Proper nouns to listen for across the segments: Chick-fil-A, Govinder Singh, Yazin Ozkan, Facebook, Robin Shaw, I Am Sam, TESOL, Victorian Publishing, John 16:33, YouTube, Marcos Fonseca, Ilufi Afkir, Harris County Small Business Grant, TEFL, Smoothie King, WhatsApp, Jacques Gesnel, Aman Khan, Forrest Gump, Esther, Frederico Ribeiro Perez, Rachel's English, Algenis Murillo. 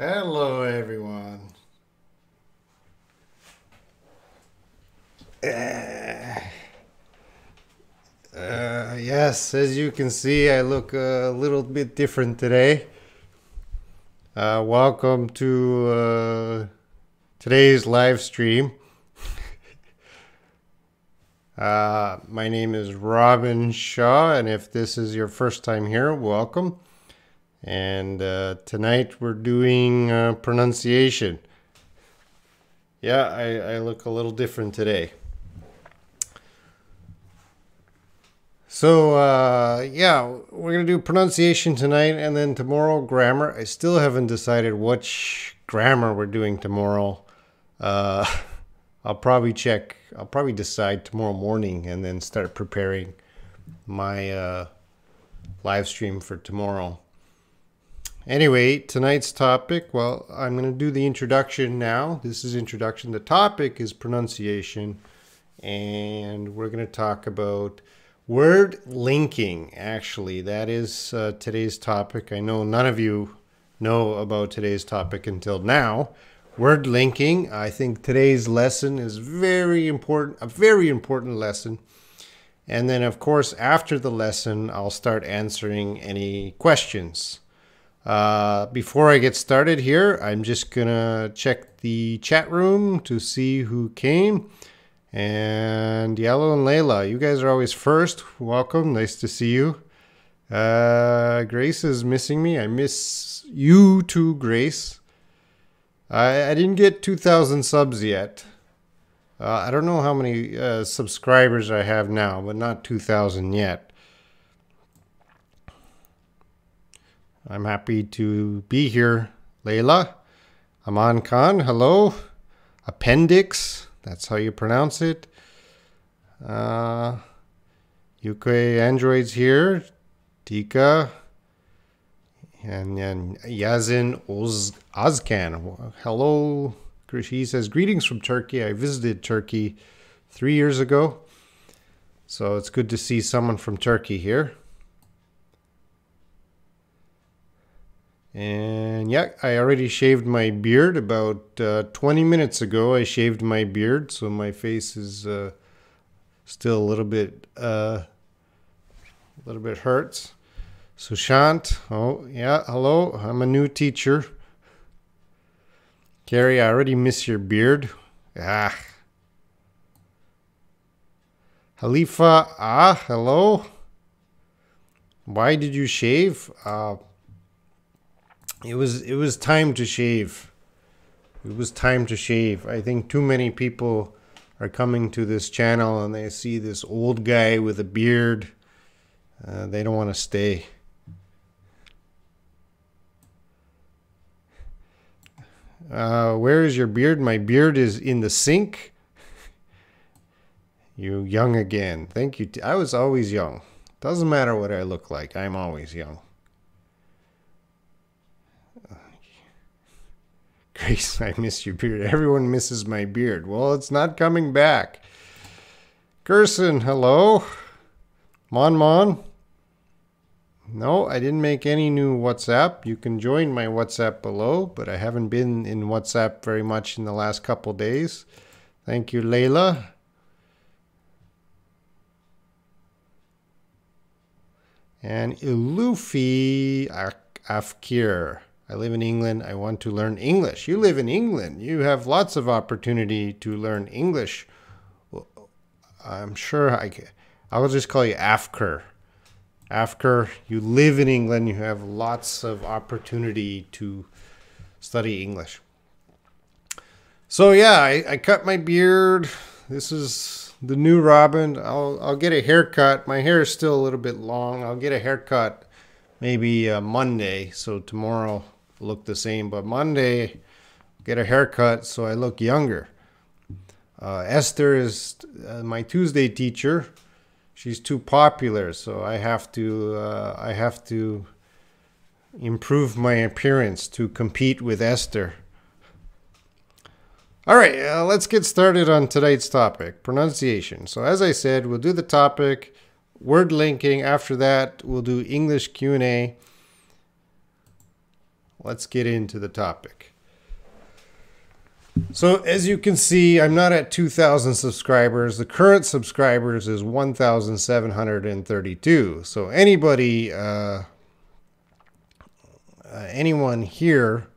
Hello, everyone. Yes, as you can see, I look a little bit different today. Welcome to today's live stream. My name is Robin Shaw, and if this is your first time here, welcome. And tonight we're doing pronunciation. Yeah, I look a little different today. So yeah, we're going to do pronunciation tonight, and then tomorrow grammar. I still haven't decided which grammar we're doing tomorrow. I'll probably decide tomorrow morning and then start preparing my live stream for tomorrow. Anyway, tonight's topic, well, I'm going to do the introduction now. This is introduction. The topic is pronunciation, and we're going to talk about word linking, actually. That is today's topic. I know none of you know about today's topic until now. Word linking. I think today's lesson is very important, a very important lesson. And then, of course, after the lesson, I'll start answering any questions. Before I get started here, I'm just gonna check the chat room to see who came. And Yellow and Layla, you guys are always first. Welcome, nice to see you. Grace is missing me. I miss you too, Grace. I didn't get 2,000 subs yet. I don't know how many subscribers I have now, but not 2,000 yet. I'm happy to be here, Layla. Aman Khan, hello. Appendix, that's how you pronounce it. UK Android's here. Tika. And Yazin Ozkan. Hello. He says, greetings from Turkey. I visited Turkey 3 years ago. So it's good to see someone from Turkey here. And yeah, I already shaved my beard about 20 minutes ago. I shaved my beard, so my face is still a little bit hurts. Sushant, oh yeah, hello. I'm a new teacher. Carrie, I already miss your beard. Ah. Halifa, ah, hello. Why did you shave? It was time to shave. It was time to shave. I think too many people are coming to this channel and they see this old guy with a beard. They don't want to stay. Where is your beard? My beard is in the sink. You young again. Thank you. I was always young. Doesn't matter what I look like. I'm always young. Grace, I miss your beard. Everyone misses my beard. Well, it's not coming back. Gerson, hello. Mon Mon. No, I didn't make any new WhatsApp. You can join my WhatsApp below, but I haven't been in WhatsApp very much in the last couple days. Thank you, Layla. And Ilufi Afkir. I live in England. I want to learn English. You live in England. You have lots of opportunity to learn English. I'm sure I can. I will just call you Afkir. Afkir, you live in England. You have lots of opportunity to study English. So yeah, I cut my beard. This is the new Robin. I'll get a haircut. My hair is still a little bit long. I'll get a haircut maybe Monday. So tomorrow look the same, but Monday get a haircut so I look younger. Esther is my Tuesday teacher. She's too popular, so I have to improve my appearance to compete with Esther. All right, let's get started on tonight's topic, pronunciation. So as I said, we'll do the topic word linking. After that, we'll do English Q&A. let's get into the topic. So as you can see, I'm not at 2,000 subscribers. The current subscribers is 1,732. So anybody, anyone here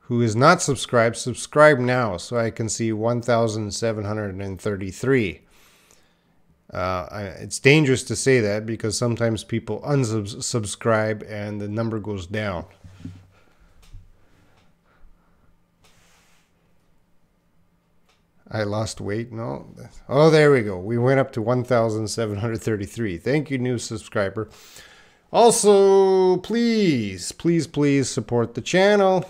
who is not subscribed, subscribe now so I can see 1,733. It's dangerous to say that because sometimes people unsubscribe and the number goes down. I lost weight, no. Oh, there we go. We went up to 1,733. Thank you, new subscriber. Also, please, please, please support the channel.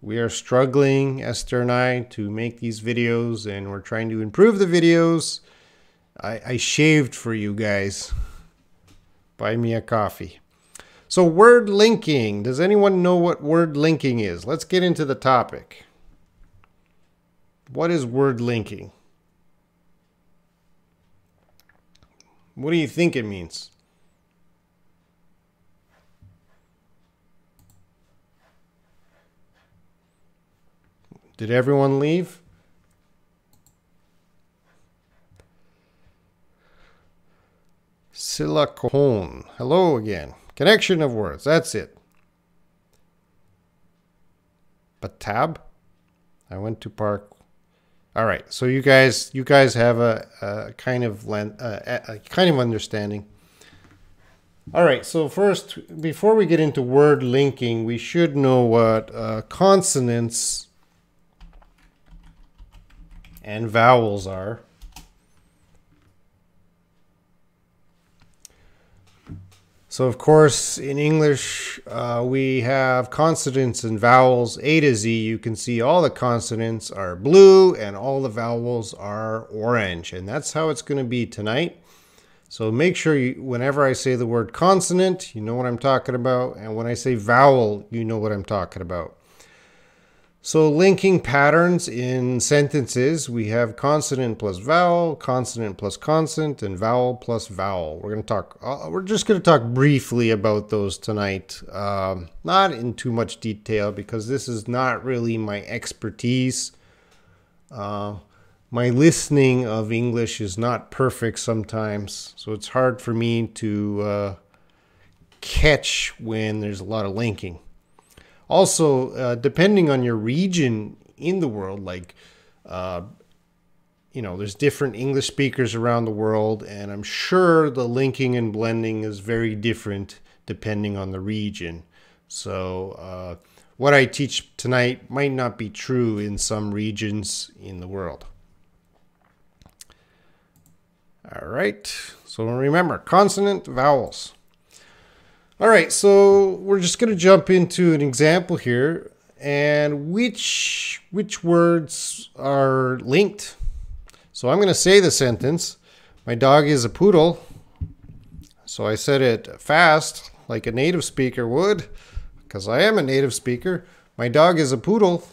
We are struggling, Esther and I, to make these videos, and we're trying to improve the videos. I shaved for you guys. Buy me a coffee. So word linking. Does anyone know what word linking is? Let's get into the topic. What is word linking? What do you think it means? Did everyone leave? Silicone. Hello again. Connection of words. That's it. Patab. I went to park. All right. So you guys have a kind of understanding. All right. So first, before we get into word linking, we should know what consonants and vowels are. So of course in English we have consonants and vowels A to Z. You can see all the consonants are blue and all the vowels are orange, and that's how it's going to be tonight. So make sure you, whenever I say the word consonant, you know what I'm talking about, and when I say vowel, you know what I'm talking about. So linking patterns in sentences, we have consonant plus vowel, consonant plus consonant, and vowel plus vowel. We're going to talk, we're just going to talk briefly about those tonight, not in too much detail because this is not really my expertise. My listening of English is not perfect sometimes, so it's hard for me to catch when there's a lot of linking. Also, depending on your region in the world, like, you know, there's different English speakers around the world, and I'm sure the linking and blending is very different depending on the region. So what I teach tonight might not be true in some regions in the world. All right, so remember, consonant, vowels. All right, so we're just going to jump into an example here, and which words are linked. So I'm going to say the sentence, my dog is a poodle. So I said it fast, like a native speaker would, because I am a native speaker. My dog is a poodle.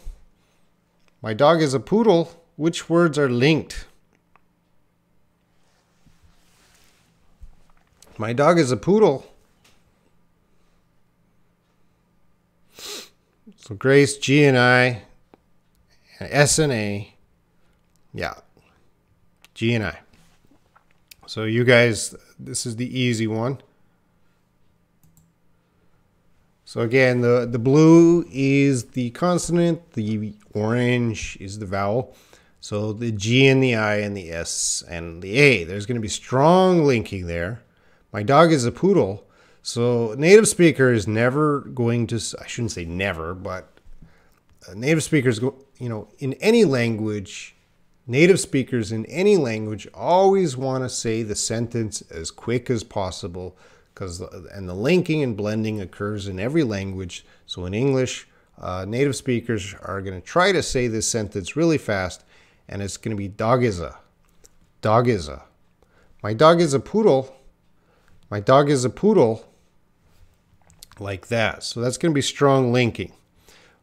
My dog is a poodle. Which words are linked? My dog is a poodle. So Grace, G and I, and S and A, yeah, G and I. So you guys, this is the easy one. So again, the blue is the consonant, the orange is the vowel. So the G and the I and the S and the A. There's going to be strong linking there. My dog is a poodle. So native speaker is never going to, I shouldn't say never, but native speakers, you know, in any language, native speakers in any language always want to say the sentence as quick as possible, because, and the linking and blending occurs in every language. So in English, native speakers are going to try to say this sentence really fast, and it's going to be dog is a, dog is a. My dog is a poodle. My dog is a poodle. Like that. So that's going to be strong linking.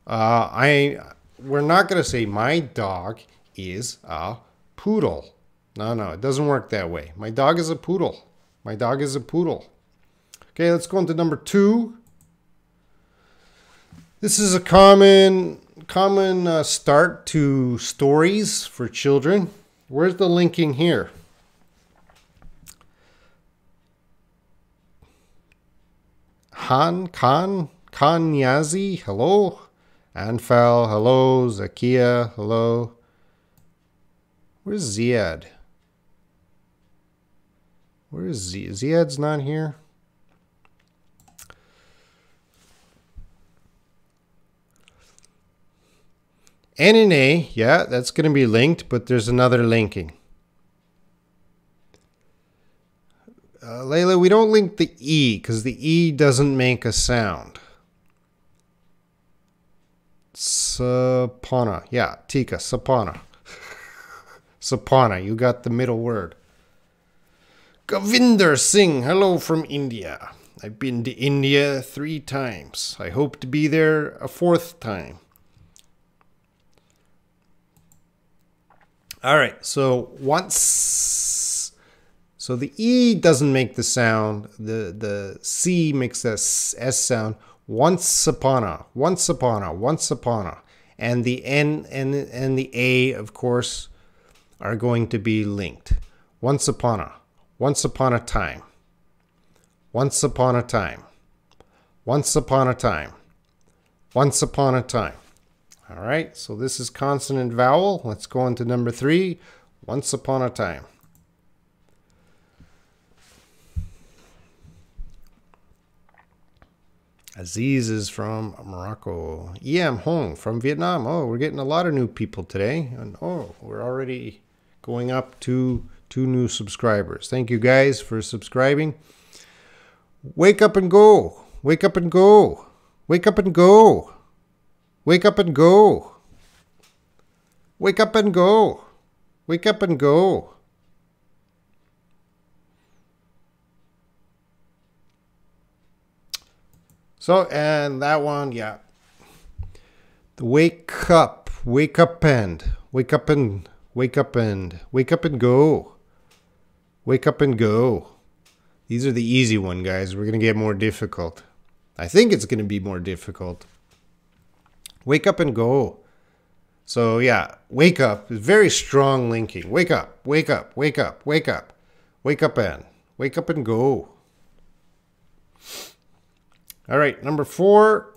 We're not going to say my dog is a poodle. No, no, it doesn't work that way. My dog is a poodle. My dog is a poodle. Okay, let's go into number 2. This is a common start to stories for children. Where's the linking here? Han, Khan, Kanyazi, hello. Anfal, hello. Zakia, hello. Where's Ziad? Where is Ziad? Ziad's not here. NNA, yeah, that's going to be linked, but there's another linking. Layla, we don't link the E because the E doesn't make a sound. Sapana, yeah, Tika, Sapana. Sapana, you got the middle word. Govinder Singh, hello from India. I've been to India 3 times. I hope to be there a 4th time. All right, so once, so the E doesn't make the sound, the C makes the S sound. Once upon a, once upon a, once upon a, and the N and the A, of course, are going to be linked. Once upon a time, once upon a time, once upon a time, once upon a time. All right, so this is consonant vowel. Let's go on to number 3, once upon a time. Aziz is from Morocco. Yam Hong from Vietnam. Oh, we're getting a lot of new people today. And oh, we're already going up to 2 new subscribers. Thank you guys for subscribing. Wake up and go. Wake up and go. Wake up and go. Wake up and go. Wake up and go. Wake up and go. So, and that one, yeah. The wake up and, wake up and, wake up and, wake up and go. Wake up and go. These are the easy one, guys. We're going to get more difficult. I think it's going to be more difficult. Wake up and go. So yeah, wake up is very strong linking. Wake up, wake up, wake up, wake up, wake up and, wake up and go. All right, number 4.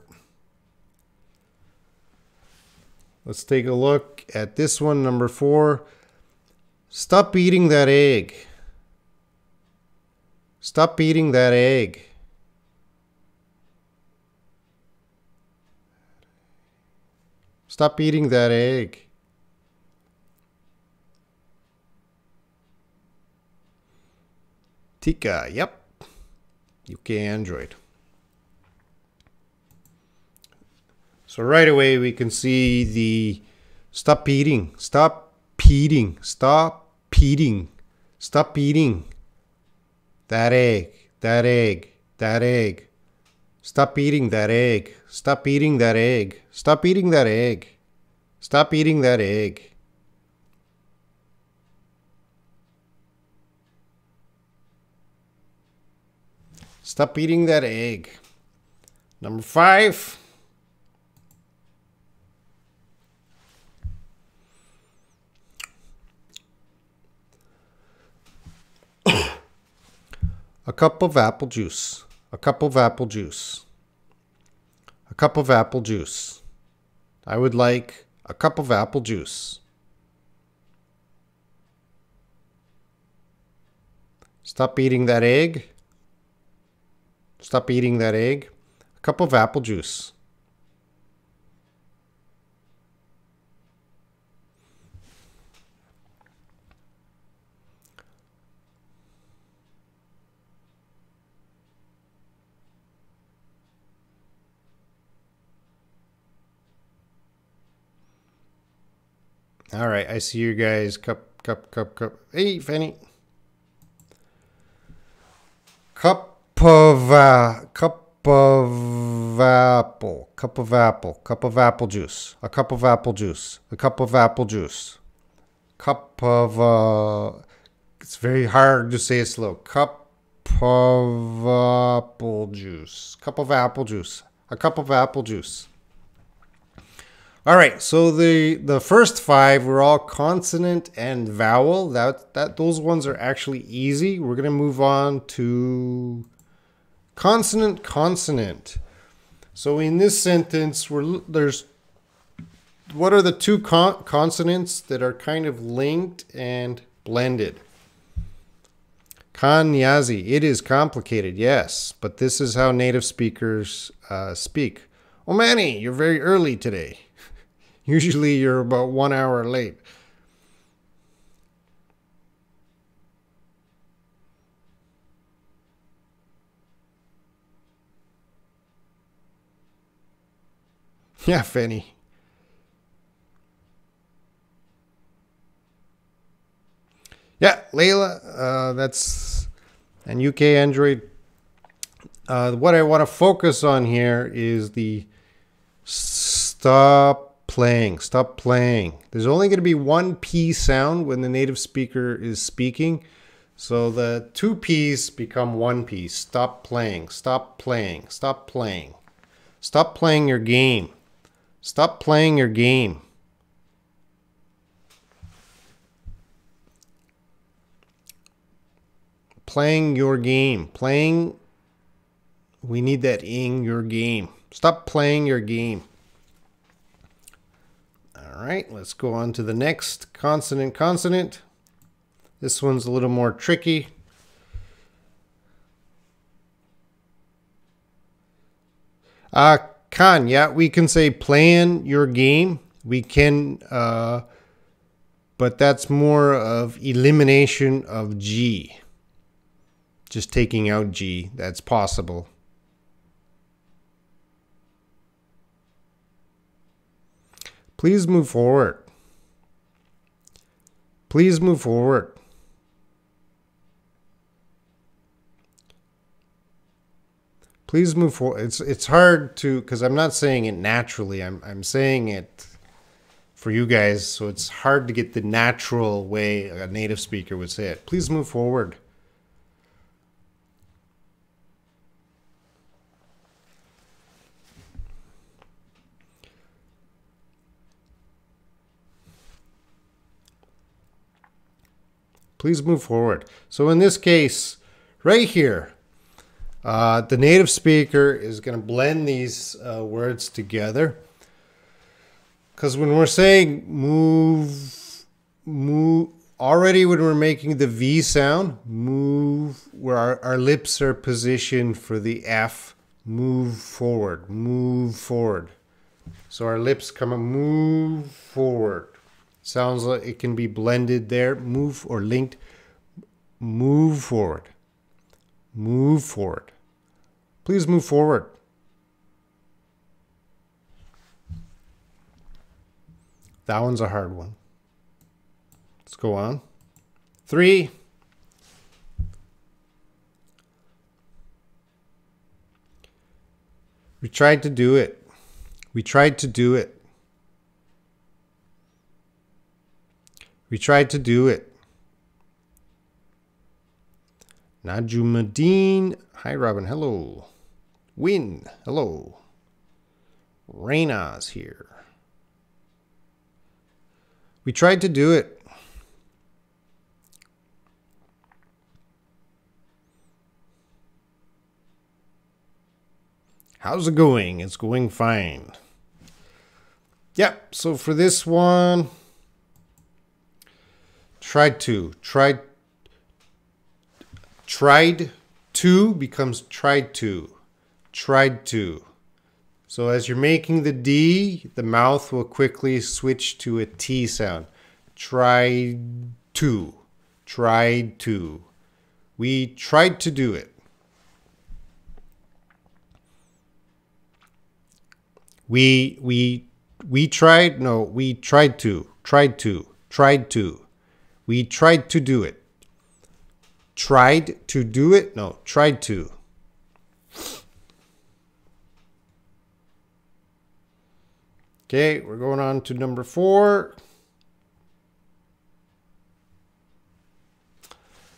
Let's take a look at this one, number 4. Stop eating that egg. Stop eating that egg. Stop eating that egg. Tika, yep. UK Android. So right away we can see the stop eating, stop eating, stop eating, stop eating. That egg, that egg, that egg. Stop eating that egg. Stop eating that egg. Stop eating that egg. Stop eating that egg. Stop eating that egg. Number 5. A cup of apple juice. A cup of apple juice. A cup of apple juice. I would like a cup of apple juice. Stop eating that egg. Stop eating that egg. A cup of apple juice. All right, I see you guys. Cup, cup, cup, cup. Hey, Fanny. Cup of apple. Cup of apple. Cup of apple juice. A cup of apple juice. A cup of apple juice. Cup of. It's very hard to say it slow. Cup of apple juice. Cup of apple juice. A cup of apple juice. All right, so the first five were all consonant and vowel. Those ones are actually easy. We're gonna move on to consonant, consonant. So in this sentence, what are the two consonants that are kind of linked and blended? Kanyazi, it is complicated, yes, but this is how native speakers speak. Oh, Manny, you're very early today. Usually you're about 1 hour late. Yeah, Fanny. Yeah, Layla, that's an UK Android. What I want to focus on here is the stop playing, stop playing. There's only going to be one P sound when the native speaker is speaking. So the two Ps become one P. Stop playing, stop playing, stop playing. Stop playing your game. Stop playing your game. Playing your game. Playing. We need that in your game. Stop playing your game. All right, let's go on to the next consonant, consonant. This one's a little more tricky. Can, yeah, we can say plan your game. We can, but that's more of elimination of G. Just taking out G, that's possible. Please move forward. Please move forward. Please move forward. It's hard to, because I'm not saying it naturally. I'm saying it for you guys, so it's hard to get the natural way a native speaker would say it. Please move forward. Please move forward. So in this case, right here, the native speaker is going to blend these words together, because when we're saying move, already when we're making the V sound, move, where our lips are positioned for the F, move forward, move forward. So our lips come and move forward. Sounds like it can be blended there, move or linked, move forward, move forward. Please move forward. That one's a hard one. Let's go on. 3. We tried to do it. We tried to do it. We tried to do it. Najumadeen. Hi, Robin. Hello. Win. Hello. Raina's here. We tried to do it. How's it going? It's going fine. Yep. So for this one, tried to becomes tried to, tried to. So as you're making the D, the mouth will quickly switch to a T sound. Tried to, tried to. We tried to do it. We tried, no, we tried to, tried to, tried to. We tried to do it. Tried to do it? No, tried to. Okay, we're going on to number 4.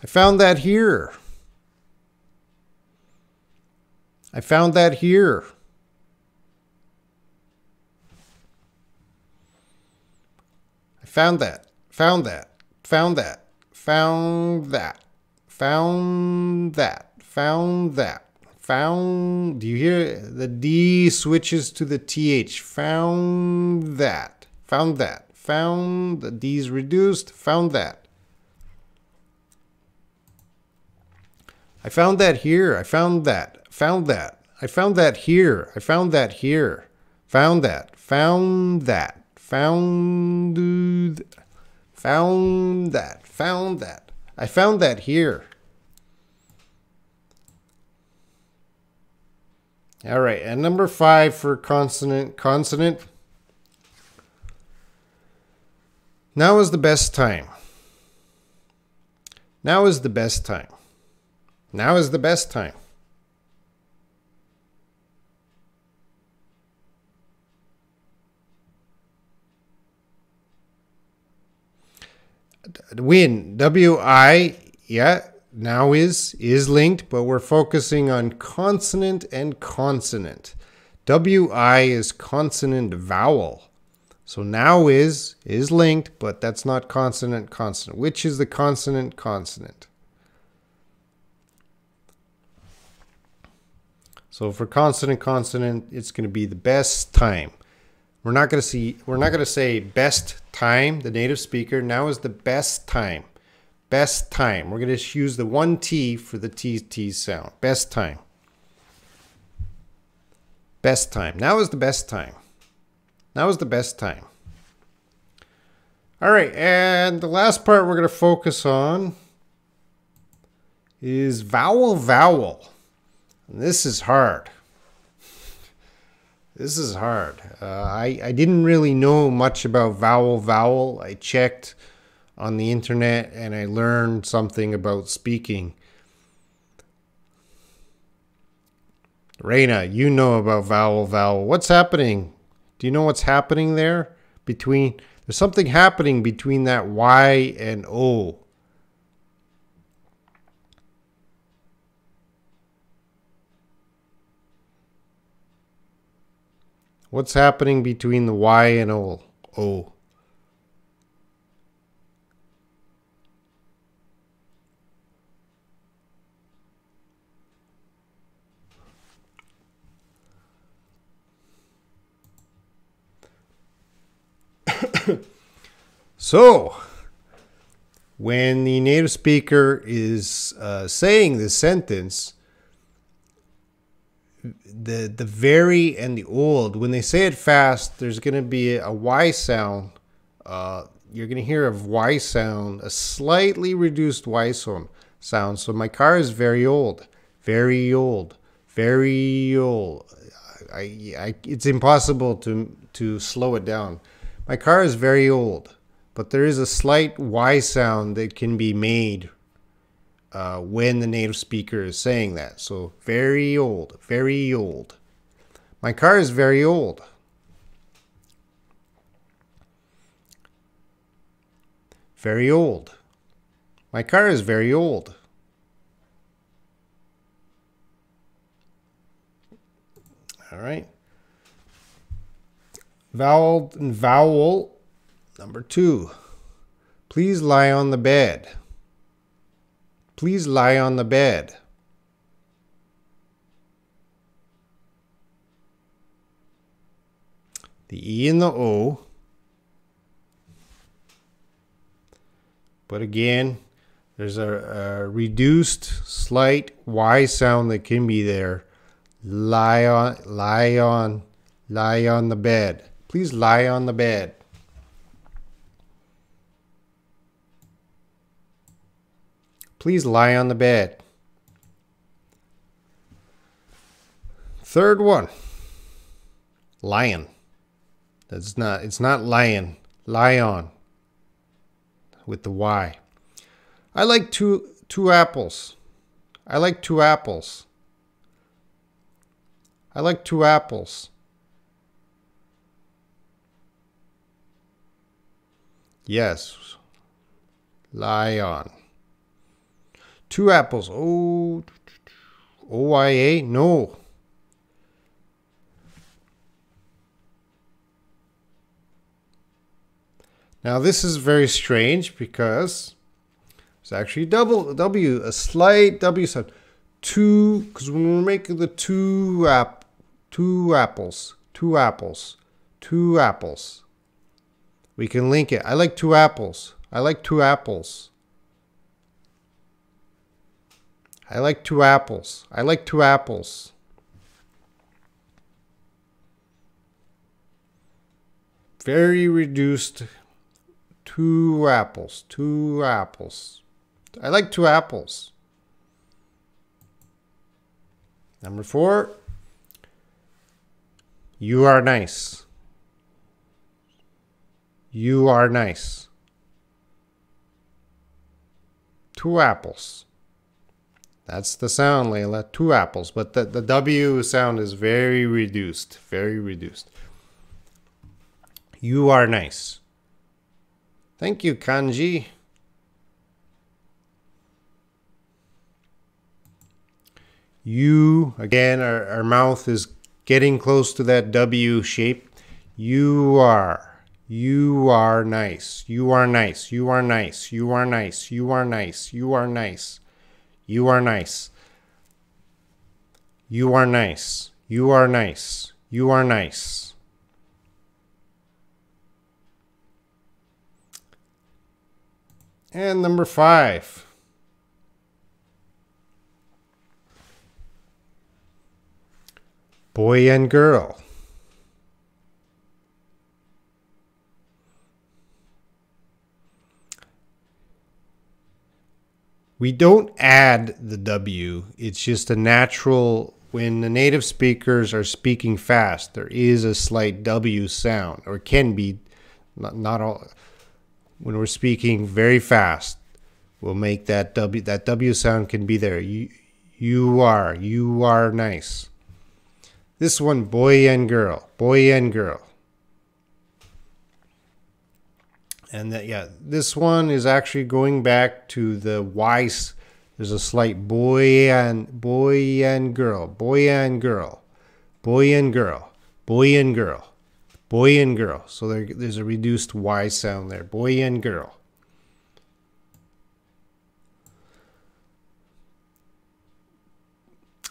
I found that here. I found that here. Found that. Found that. Found that. Found that. Found that. Found that. Found. Do you hear? The D switches to the TH. Found that. Found that. Found. The D's reduced. Found that. I found that here. I found that. Found that. I found that here. I found that here. Found that. Found that. Found. Found that. Found that. I found that here. All right. And number 5 for consonant. Consonant. Now is the best time. Now is the best time. Now is the best time. Win. W-I. Yeah. Now is linked, but we're focusing on consonant and consonant. W-I is consonant vowel. So now is linked, but that's not consonant consonant. Which is the consonant consonant? So for consonant consonant, it's going to be the best time. We're not going to say best time, the native speaker. Now is the best time. Best time. We're going to use the one T for the T sound. Best time. Best time. Now is the best time. Now is the best time. All right, and the last part we're going to focus on is vowel vowel. And this is hard. This is hard. I didn't really know much about vowel vowel. I checked on the internet and I learned something about speaking. Reina, you know about vowel vowel. What's happening? Do you know what's happening there? There's something happening between that Y and O. What's happening between the Y and O? O. So, when the native speaker is saying this sentence, the very and the old, when they say it fast, there's going to be a Y sound. You're going to hear a Y sound, a slightly reduced Y sound. So my car is very old, very old, very old. It's impossible to slow it down. My car is very old, but there is a slight Y sound that can be made when the native speaker is saying that. So very old, very old. My car is very old. Very old. My car is very old. All right. Vowel and vowel. Number 2. Please lie on the bed. Please lie on the bed. The E and the O. But again, there's a reduced, slight Y sound that can be there. Lie on, lie on, lie on the bed. Please lie on the bed. Please lie on the bed. 3rd one. Lion. That's not, it's not lion. Lion. With the Y. I like two apples. I like 2 apples. I like 2 apples. Yes. Lion. 2 apples. Oh, O-Y-A? No. Now this is very strange because it's actually double W, a slight W sound. Two, because when we're making the two apples, we can link it. I like two apples. I like two apples. I like two apples. I like two apples. Very reduced. Two apples. Two apples. I like two apples. Number four. You are nice. You are nice. Two apples. That's the sound, Layla. Two apples. But the W sound is very reduced. Very reduced. You are nice. Thank you, Kanji. You, again, our mouth is getting close to that W shape. You are. You are nice. You are nice. You are nice. You are nice. You are nice. You are nice. You are nice. You are nice. You are nice. You are nice. And number five. Boy and girl. We don't add the W. It's just a natural, when the native speakers are speaking fast, there is a slight W sound, or can be, not all. When we're speaking very fast, we'll make that W sound can be there. You are nice. This one, boy and girl, boy and girl. And that, yeah, this one is actually going back to the Y. There's a slight boy and girl, boy and girl, boy and girl, boy and girl, boy and girl. So there's a reduced Y sound there, boy and girl.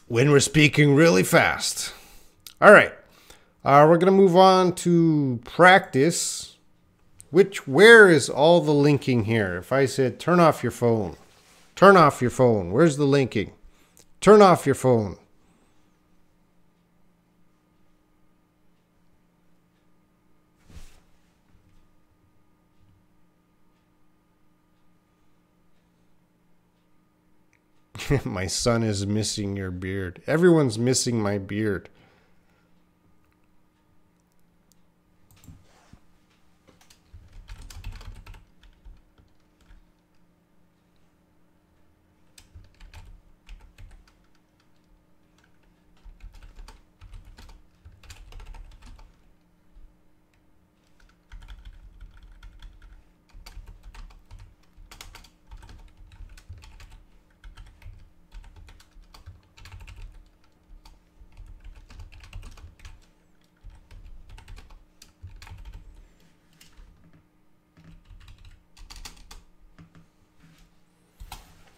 When we're speaking really fast. All right, we're going to move on to practice. Where is all the linking here? If I said, turn off your phone, where's the linking? Turn off your phone. My son is missing your beard. Everyone's missing my beard.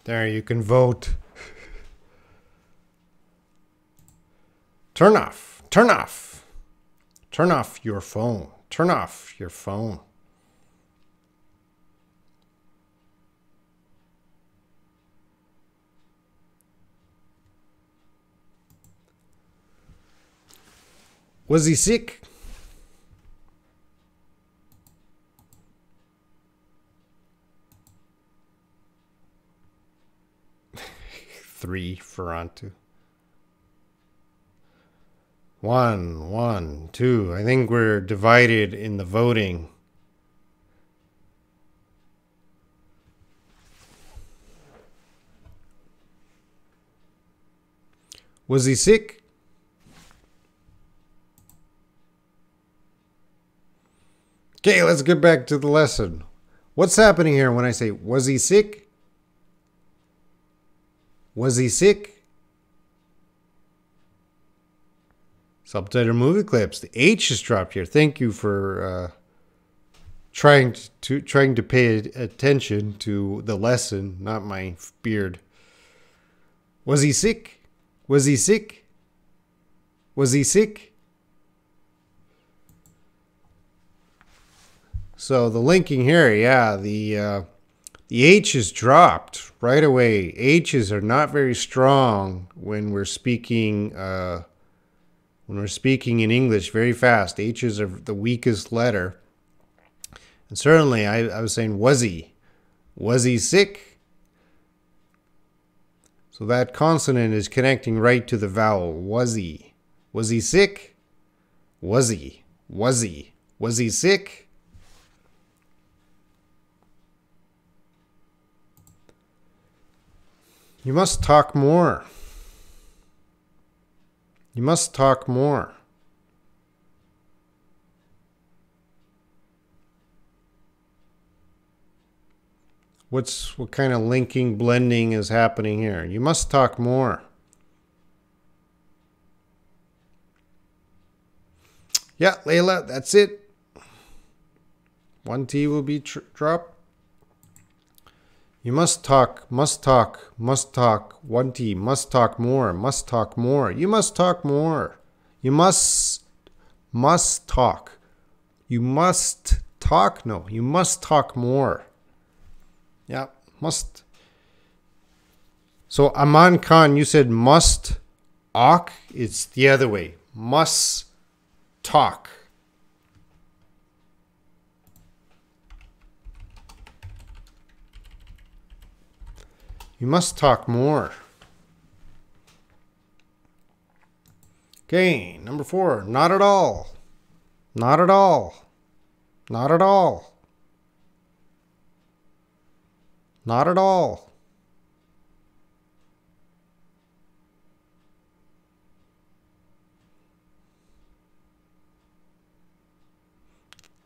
There, you can vote. Turn off, turn off, turn off your phone, turn off your phone. Was he sick? Three for onto. One, two. I think we're divided in the voting. Was he sick? Okay, let's get back to the lesson. What's happening here when I say, was he sick? Was he sick? Subtitle movie clips. The H is dropped here. Thank you for trying to pay attention to the lesson, not my beard. Was he sick? Was he sick? Was he sick? So the linking here, yeah, the H is dropped right away. H's are not very strong when we're speaking in English very fast. H's are the weakest letter. And certainly, I was saying, was he? Was he sick? So that consonant is connecting right to the vowel. Was he? Was he sick? Was he? Was he? Was he sick? You must talk more. You must talk more. What kind of linking, blending is happening here? You must talk more. Yeah, Layla, that's it. One T will be dropped. You must talk, must talk, must talk. One T, must talk more, must talk more. You must talk more. You must talk. You must talk, no, you must talk more. Yeah, must. So Aman Khan, you said must talk. It's the other way. Must talk. You must talk more. Okay, number 4. Not at all. Not at all. Not at all. Not at all.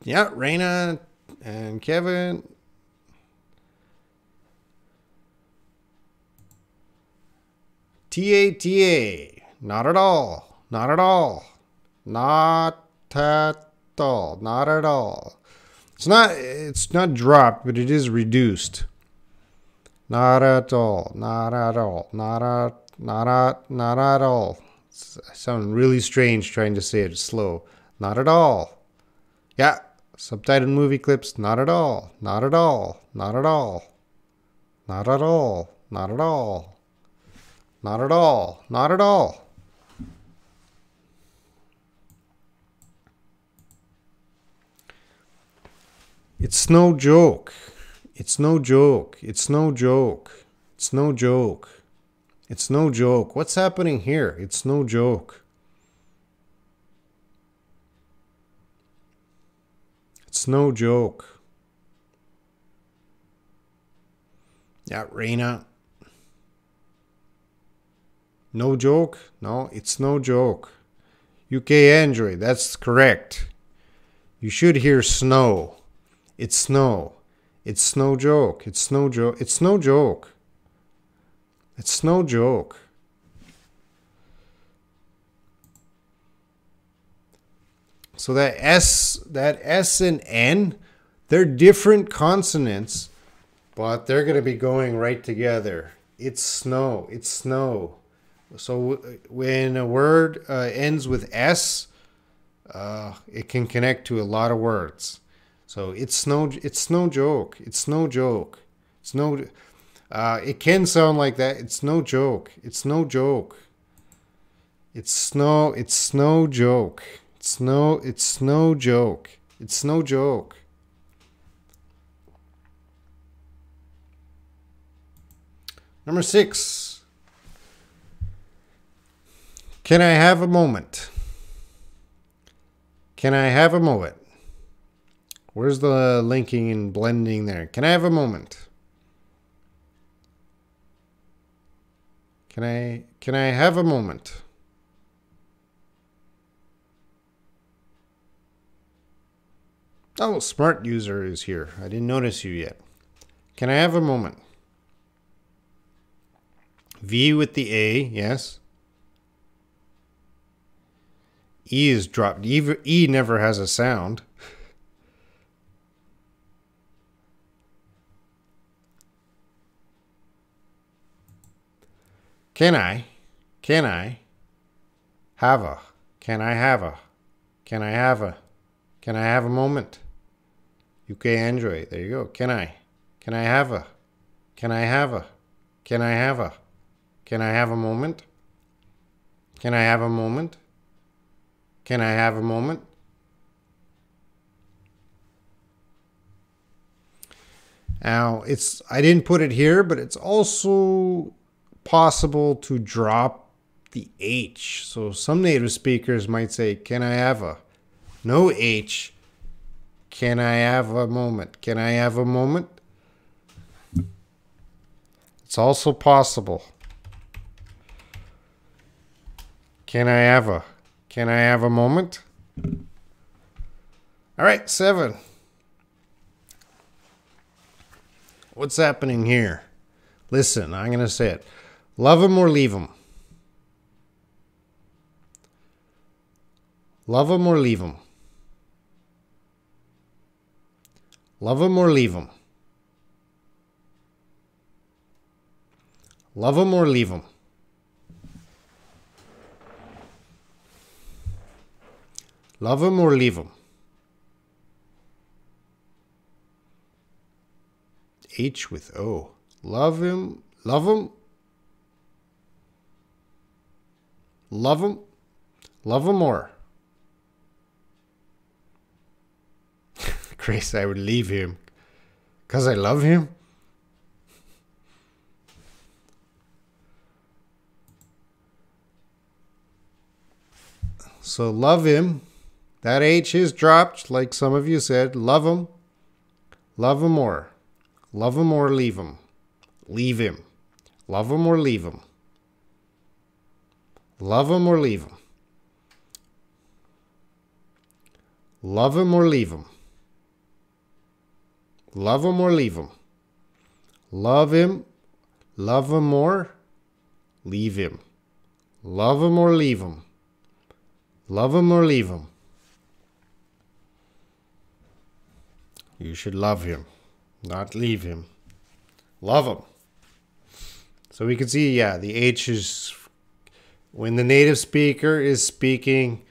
Yeah, Raina and Kevin. T-A-T-A. Not at all. Not at all. Not at all. Not at all. It's not dropped, but it is reduced. Not at all. Not at all. Not at all. I sound really strange trying to say it slow. Not at all. Yeah. Subtitled movie clips. Not at all. Not at all. Not at all. Not at all. Not at all. Not at all. Not at all. It's no joke. It's no joke. It's no joke. It's no joke. It's no joke. What's happening here? It's no joke. It's no joke. Yeah, Raina. No joke? No, it's no joke. UK Android, that's correct. You should hear snow. It's snow. It's no joke. It's no joke. It's no joke. It's no joke. So that S and N, they're different consonants, but they're going to be going right together. It's snow. It's snow. So when a word ends with S, it can connect to a lot of words. So it's no joke. It's no joke. It's no, it can sound like that. It's no joke. It's no joke. It's no joke. It's no joke. It's no joke. Number 6. Can I have a moment? Can I have a moment? Where's the linking and blending there? Can I have a moment? Can I have a moment? Oh, smart user is here. I didn't notice you yet. Can I have a moment? V with the A, yes. E is dropped. E never has a sound. Can I have a moment? UK Android, there you go. Can I have a moment? Can I have a moment? Now, it's, I didn't put it here, but it's also possible to drop the H. So some native speakers might say, can I have a, no H, can I have a moment? Can I have a moment? It's also possible. Can I have a moment? All right, 7. What's happening here? Listen, I'm going to say it. Love him or leave him. Love him or leave him. Love him or leave him. Love him or leave him. Love him or leave him. H with O. Love him. Love him. Love him. Love him or. Grace, I would leave him. Because I love him. So love him. That H is dropped, like some of you said. Love him. Love him or. Love him or leave him. Leave him. Love him or leave him. Love him or leave him. Love him or leave him. Love him or leave him. Love him. Love him or leave him. Love him or leave him. Love him or leave him. You should love him. Not leave him. Love him. So we can see, yeah, the H is, when the native speaker is speaking,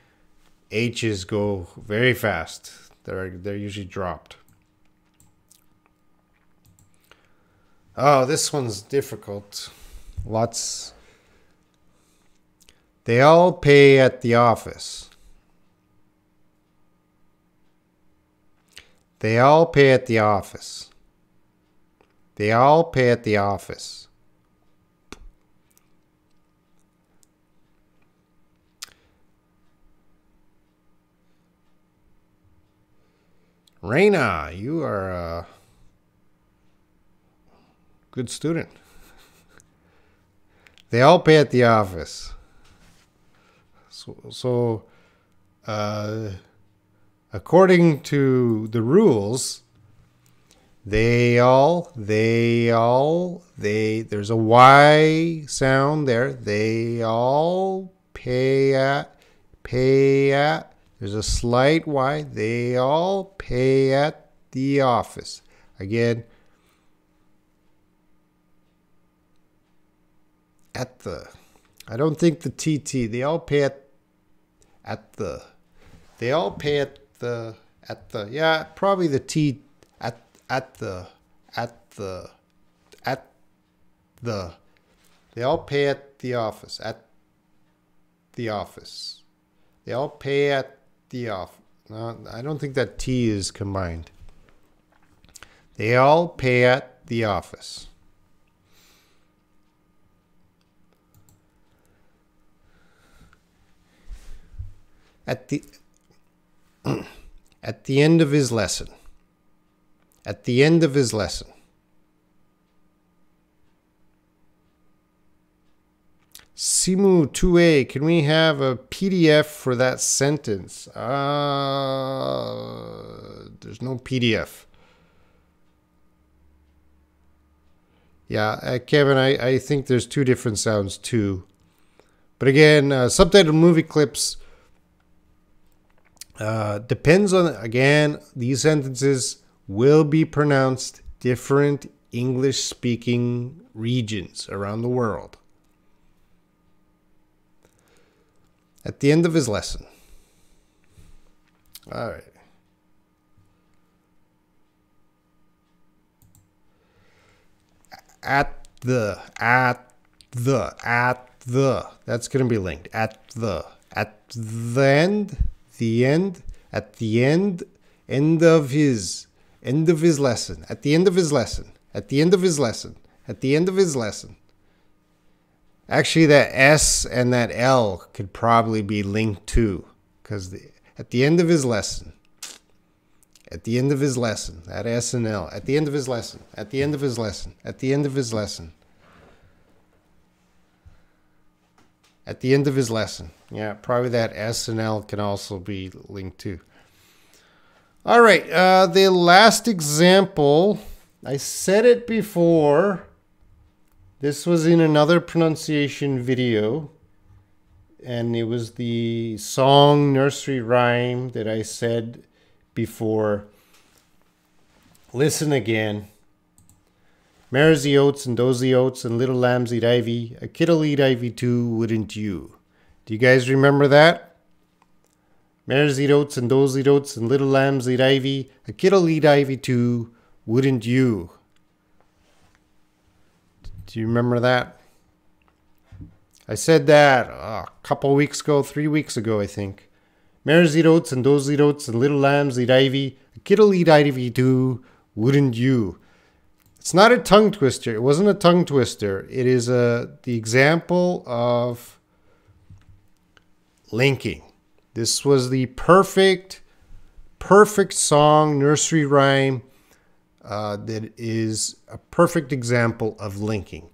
H's go very fast. They're usually dropped. Oh, this one's difficult. Lots. They all pay at the office. They all pay at the office. They all pay at the office. Raina, you are a good student. They all pay at the office. So according to the rules, there's a Y sound there. They all pay at, there's a slight Y. They all pay at the office. Again, at the, I don't think the TT, they all pay at the, they all pay at the, yeah, probably the T. At the, they all pay at the office, They all pay at the office. No, I don't think that T is combined. They all pay at the office. At the end of his lesson. At the end of his lesson. Simu 2A, can we have a PDF for that sentence? There's no PDF. Yeah, Kevin, I think there's two different sounds too. But again, subtitled movie clips depends on, again, these sentences will be pronounced different English-speaking regions around the world. at the end of his lesson. All right. At the. That's going to be linked. At the end of his lesson. Actually, that S and that L could probably be linked too, because at the end of his lesson. At the end of his lesson, that S and L. At the end of his lesson. At the end of his lesson. At the end of his lesson. At the end of his lesson. Yeah, probably that S and L can also be linked too. All right, the last example. I said it before. This was in another pronunciation video. And it was the song nursery rhyme that I said before. Listen again. Mares eat oats and does eat oats and little lambs eat ivy. A kid'll eat ivy too, wouldn't you? Do you guys remember that? Mares eat oats and does eat oats and little lambs eat ivy. A kid'll eat ivy too, wouldn't you? Do you remember that? I said that a couple weeks ago, 3 weeks ago, I think. Mares eat oats and does eat oats and little lambs eat ivy. A kid'll eat ivy too, wouldn't you? It's not a tongue twister. It wasn't a tongue twister. It is the example of linking. This was the perfect song, nursery rhyme that is a perfect example of linking.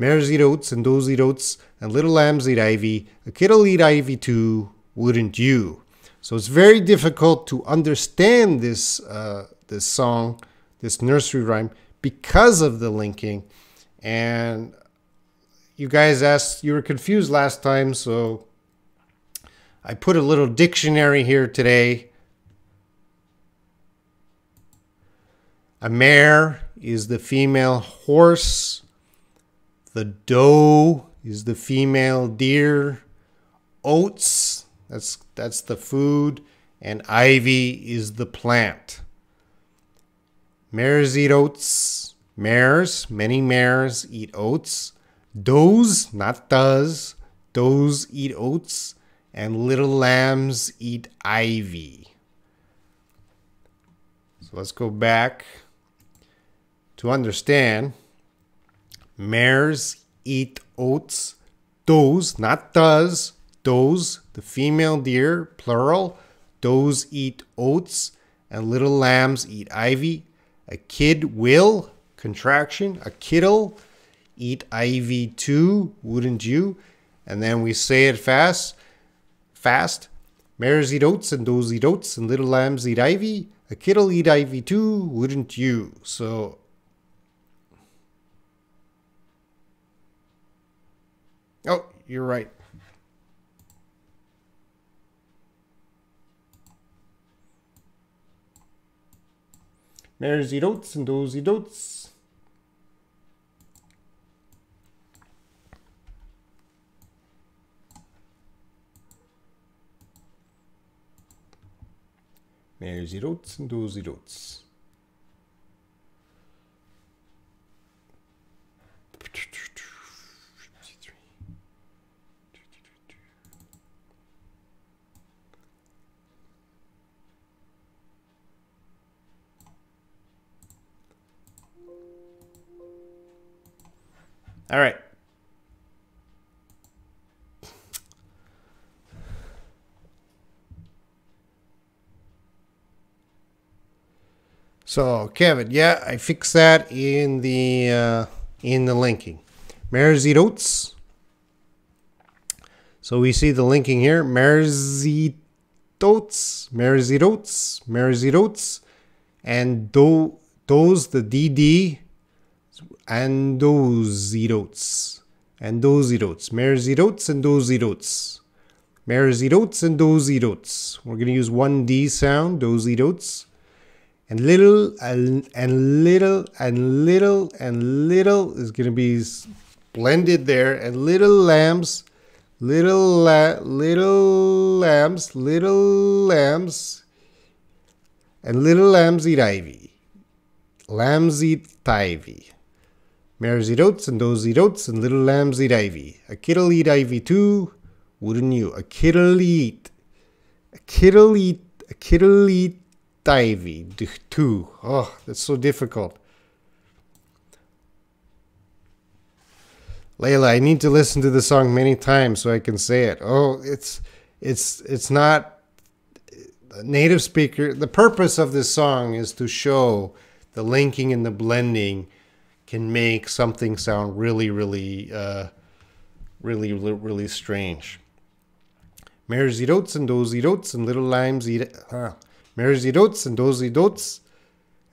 Mares eat oats and does eat oats and little lambs eat ivy. A kid'll eat ivy too, wouldn't you? So it's very difficult to understand this this song, this nursery rhyme, because of the linking. And you guys asked, you were confused last time, so I put a little dictionary here today. A mare is the female horse. The doe is the female deer. Oats, that's the food, and ivy is the plant. Mares eat oats. Mares, many mares eat oats. Does, not does. Does eat oats, and little lambs eat ivy. So let's go back to understand. Mares eat oats. Does, not does. Does, the female deer, plural. Does eat oats and little lambs eat ivy. A kid will, contraction. A kid'll eat ivy too, wouldn't you? And then we say it fast. Mares eat oats and does eat oats and little lambs eat ivy. A kid'll eat ivy too, wouldn't you? So oh, you're right. Mares eat oats and does eat oats. Mares eat oats and does eat oats. All right. So Kevin, yeah, I fixed that in the linking. Mares eat oats. So we see the linking here. Mares eat oats. Mares eat oats. Mares eat oats. And those the DD. And those eat oats. And those eat oats. Mares eat oats and those eat oats. Mares eat oats and those eat oats. We're going to use one D sound. Those eat oats. And little and little and little and little is going to be blended there. And little lambs, little lambs, and little lambs eat ivy. Lambs eat ivy. Mares eat oats, and those eat oats, and little lambs eat ivy. A kid'll eat ivy too, wouldn't you? A kid'll eat. A kid'll eat. A kid'll eat ivy too. Oh, that's so difficult. Layla, I need to listen to the song many times so I can say it. Oh, it's not a native speaker. The purpose of this song is to show the linking and the blending can make something sound really strange. Mares eat oats and does eat oats and little lambs eat. Mares eat oats and does eat oats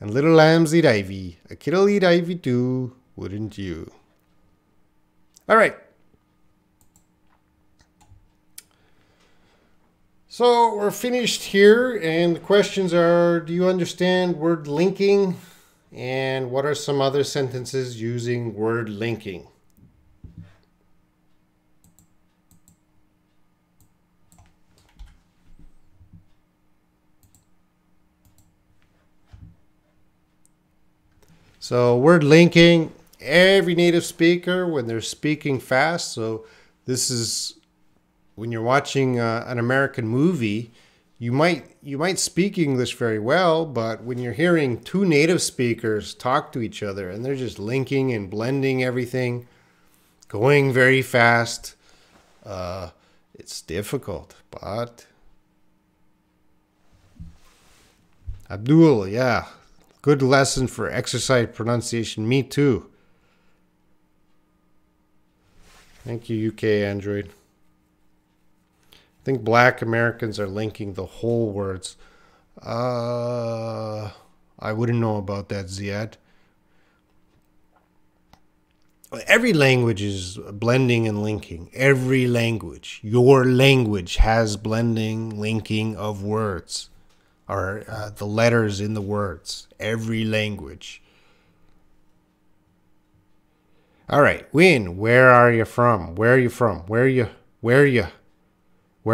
and little lambs eat ivy. A kid'll eat ivy too, wouldn't you? All right. So we're finished here, and the questions are, do you understand word linking? And what are some other sentences using word linking? So word linking, every native speaker, when they're speaking fast, so this is when you're watching an American movie, you might speak English very well, but when you're hearing two native speakers talk to each other and they're just linking and blending everything, going very fast, it's difficult. But Abdul, yeah, good lesson for exercise pronunciation. Me too. Thank you, UK Android. I think black Americans are linking the whole words. I wouldn't know about that, Ziad. Every language is blending and linking. Every language. Your language has blending, linking of words. Or the letters in the words. Every language. All right, Win, where are you from? Where are you from? Where are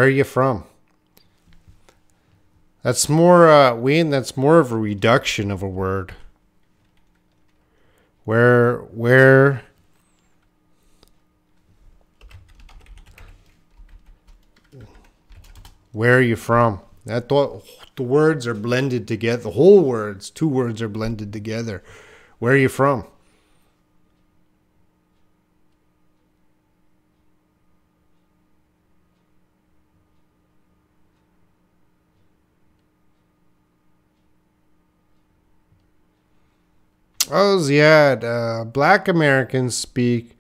you from? That's more, Win, that's more of a reduction of a word. Where are you from? That the words are blended together. The whole words, two words are blended together. Where are you from? Oh, Ziad, black Americans speak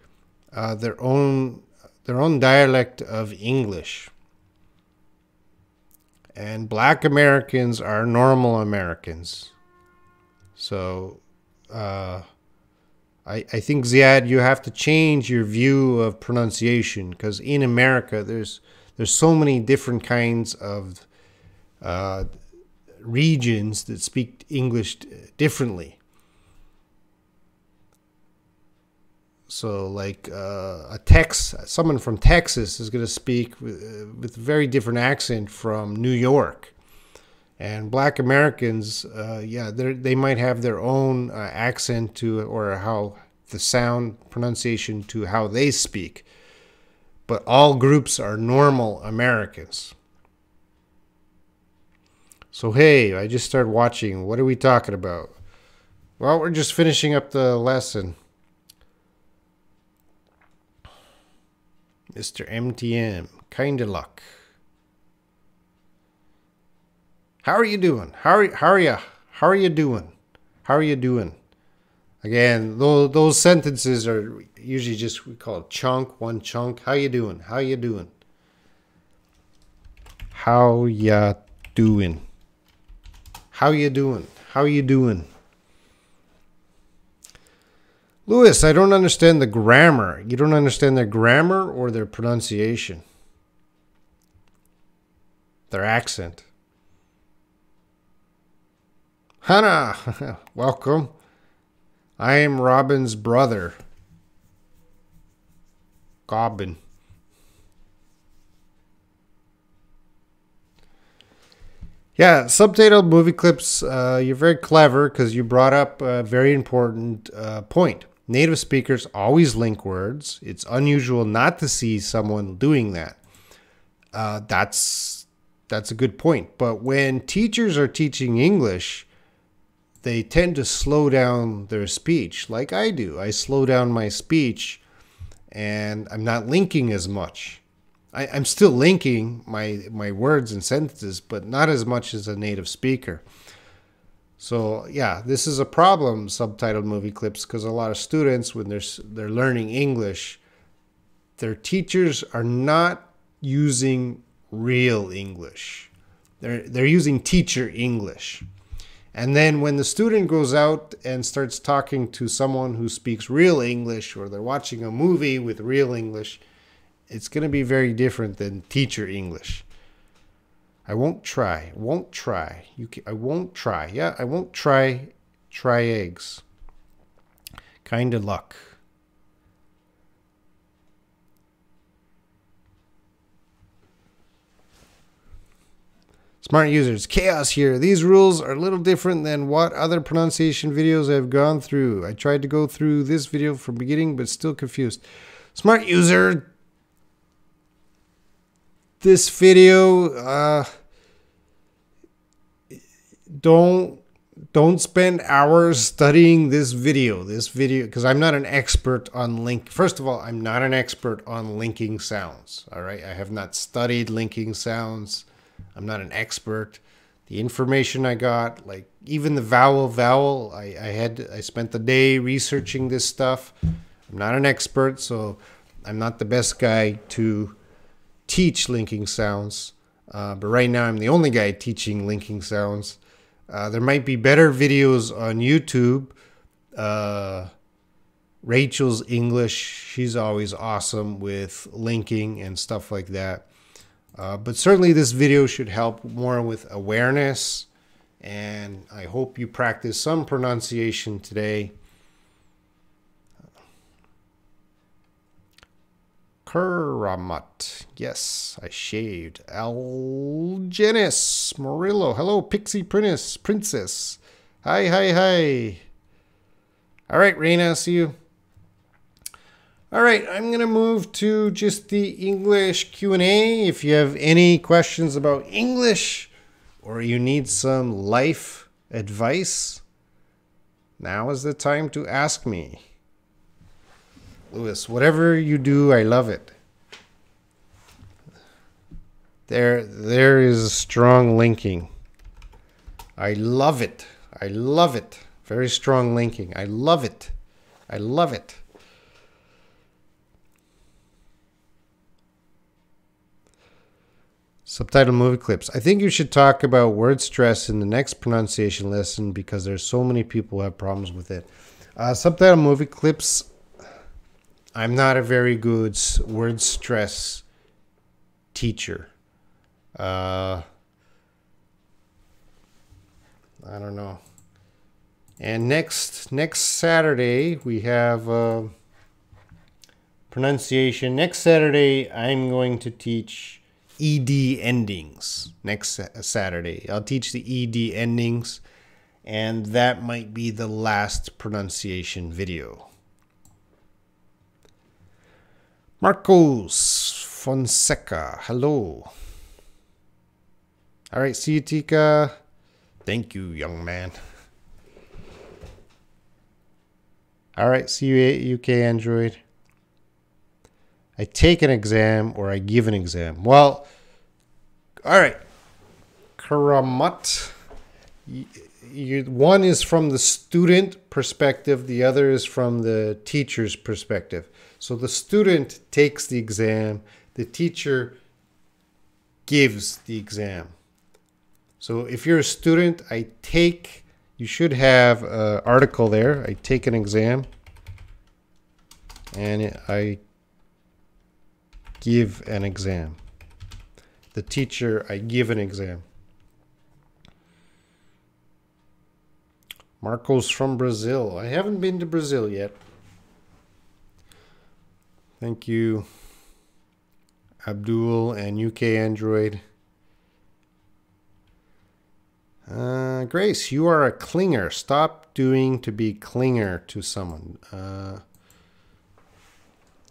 their own dialect of English. And black Americans are normal Americans. So I think, Ziad, you have to change your view of pronunciation, because in America there's so many different kinds of regions that speak English differently. So like someone from Texas is going to speak with a very different accent from New York. And black Americans, yeah, they might have their own accent to, or how the sound pronunciation to how they speak. But all groups are normal Americans. So, hey, I just started watching. What are we talking about? Well, we're just finishing up the lesson. Mr. MTM, kinda luck. How are you doing? How are you doing? How are you doing? Again, those sentences are usually just, we call it chunk, one chunk. How you doing? How you doing? How ya doing? How you doing? How you doing? Lewis, I don't understand the grammar. You don't understand their grammar or their pronunciation. Their accent. Hannah, welcome. I am Robin's brother. Gobbin. Yeah, subtitled movie clips, you're very clever because you brought up a very important point. Native speakers always link words. It's unusual not to see someone doing that. That's a good point. But when teachers are teaching English, they tend to slow down their speech like I do. I slow down my speech and I'm not linking as much. I'm still linking my words and sentences, but not as much as a native speaker. So yeah, this is a problem, subtitled movie clips, because a lot of students, when they're learning English, their teachers are not using real English. They're using teacher English. And then when the student goes out and starts talking to someone who speaks real English, or they're watching a movie with real English, it's going to be very different than teacher English. I won't try. I won't try. Yeah, I won't try. Try eggs. Kind of luck. Smart users, chaos here. These rules are a little different than what other pronunciation videos I've gone through. I tried to go through this video from beginning, but still confused. Smart user, this video, don't spend hours studying this video, because I'm not an expert on link. First of all, I'm not an expert on linking sounds. All right, I have not studied linking sounds. I'm not an expert. The information I got, like even the vowel, I spent the day researching this stuff. I'm not an expert, so I'm not the best guy to teach linking sounds, but right now I'm the only guy teaching linking sounds. There might be better videos on YouTube. Rachel's English, she's always awesome with linking and stuff like that. But certainly this video should help more with awareness, and I hope you practice some pronunciation today. Karamat. Yes, I shaved. Algenis Murillo. Hello, Pixie Princess. Hi. All right, Raina, see you. All right, I'm going to move to just the English Q&A. If you have any questions about English or you need some life advice, now is the time to ask me. Lewis, whatever you do, I love it. There is strong linking. I love it. Very strong linking. I love it. Subtitle movie clips. I think you should talk about word stress in the next pronunciation lesson because there's so many people who have problems with it. Subtitle movie clips, I'm not a very good word stress teacher. I don't know. And next Saturday we have pronunciation. Next Saturday I'm going to teach ED endings. Next Saturday I'll teach the ED endings, and that might be the last pronunciation video. Marcos Fonseca, hello. All right, see you, Tika. Thank you, young man. All right, see you, UK Android. I take an exam or I give an exam. Well, all right. Karamat. One is from the student perspective. The other is from the teacher's perspective. So the student takes the exam, the teacher gives the exam. So if you're a student, you should have an article there. I take an exam and I give an exam. The teacher, I give an exam. Marcos from Brazil. I haven't been to Brazil yet. Thank you, Abdul and UK Android. Grace, you are a clinger. Stop doing to be clinger to someone.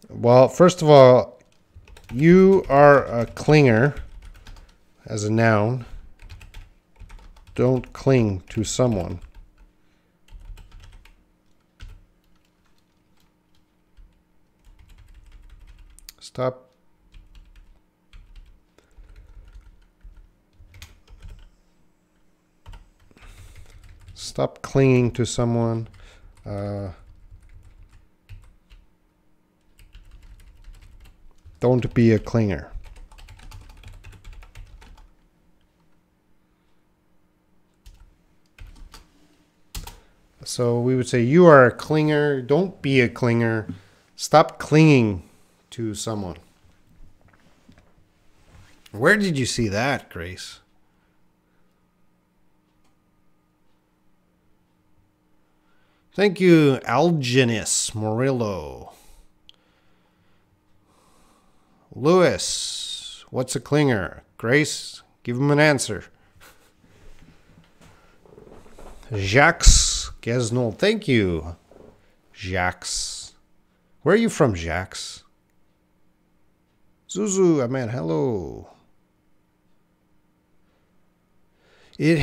Well, first of all, you are a clinger as a noun. Don't cling to someone. Stop. Stop clinging to someone. Don't be a clinger. So we would say you are a clinger. Don't be a clinger. Stop clinging to someone. Where did you see that, Grace? Thank you, Algenis Murillo. Lewis, what's a clinger? Grace, give him an answer. Jacques Gesnel, thank you, Jacques. Where are you from, Jacques? Zuzu, I mean, hello. It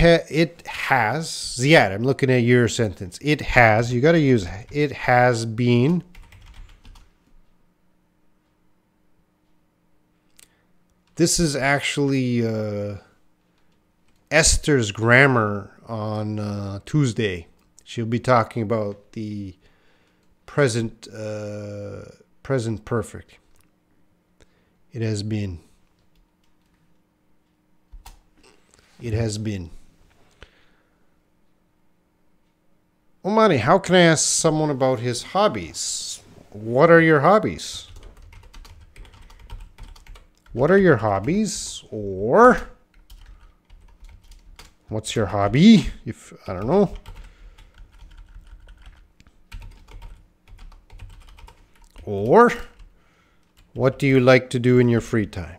has, Ziad, I'm looking at your sentence. It has, you got to use it has been. This is actually Esther's grammar on Tuesday. She'll be talking about the present perfect. It has been. It has been. Omani, how can I ask someone about his hobbies? What are your hobbies? What are your hobbies? Or what's your hobby? If I don't know. Or what do you like to do in your free time?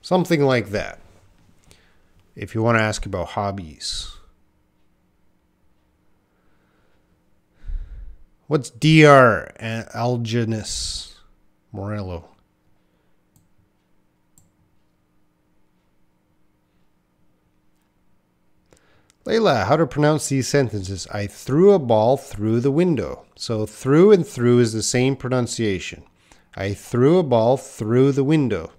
Something like that. If you want to ask about hobbies. What's DR Algenis Morello? Layla, how to pronounce these sentences? I threw a ball through the window. So through and through is the same pronunciation. I threw a ball through the window.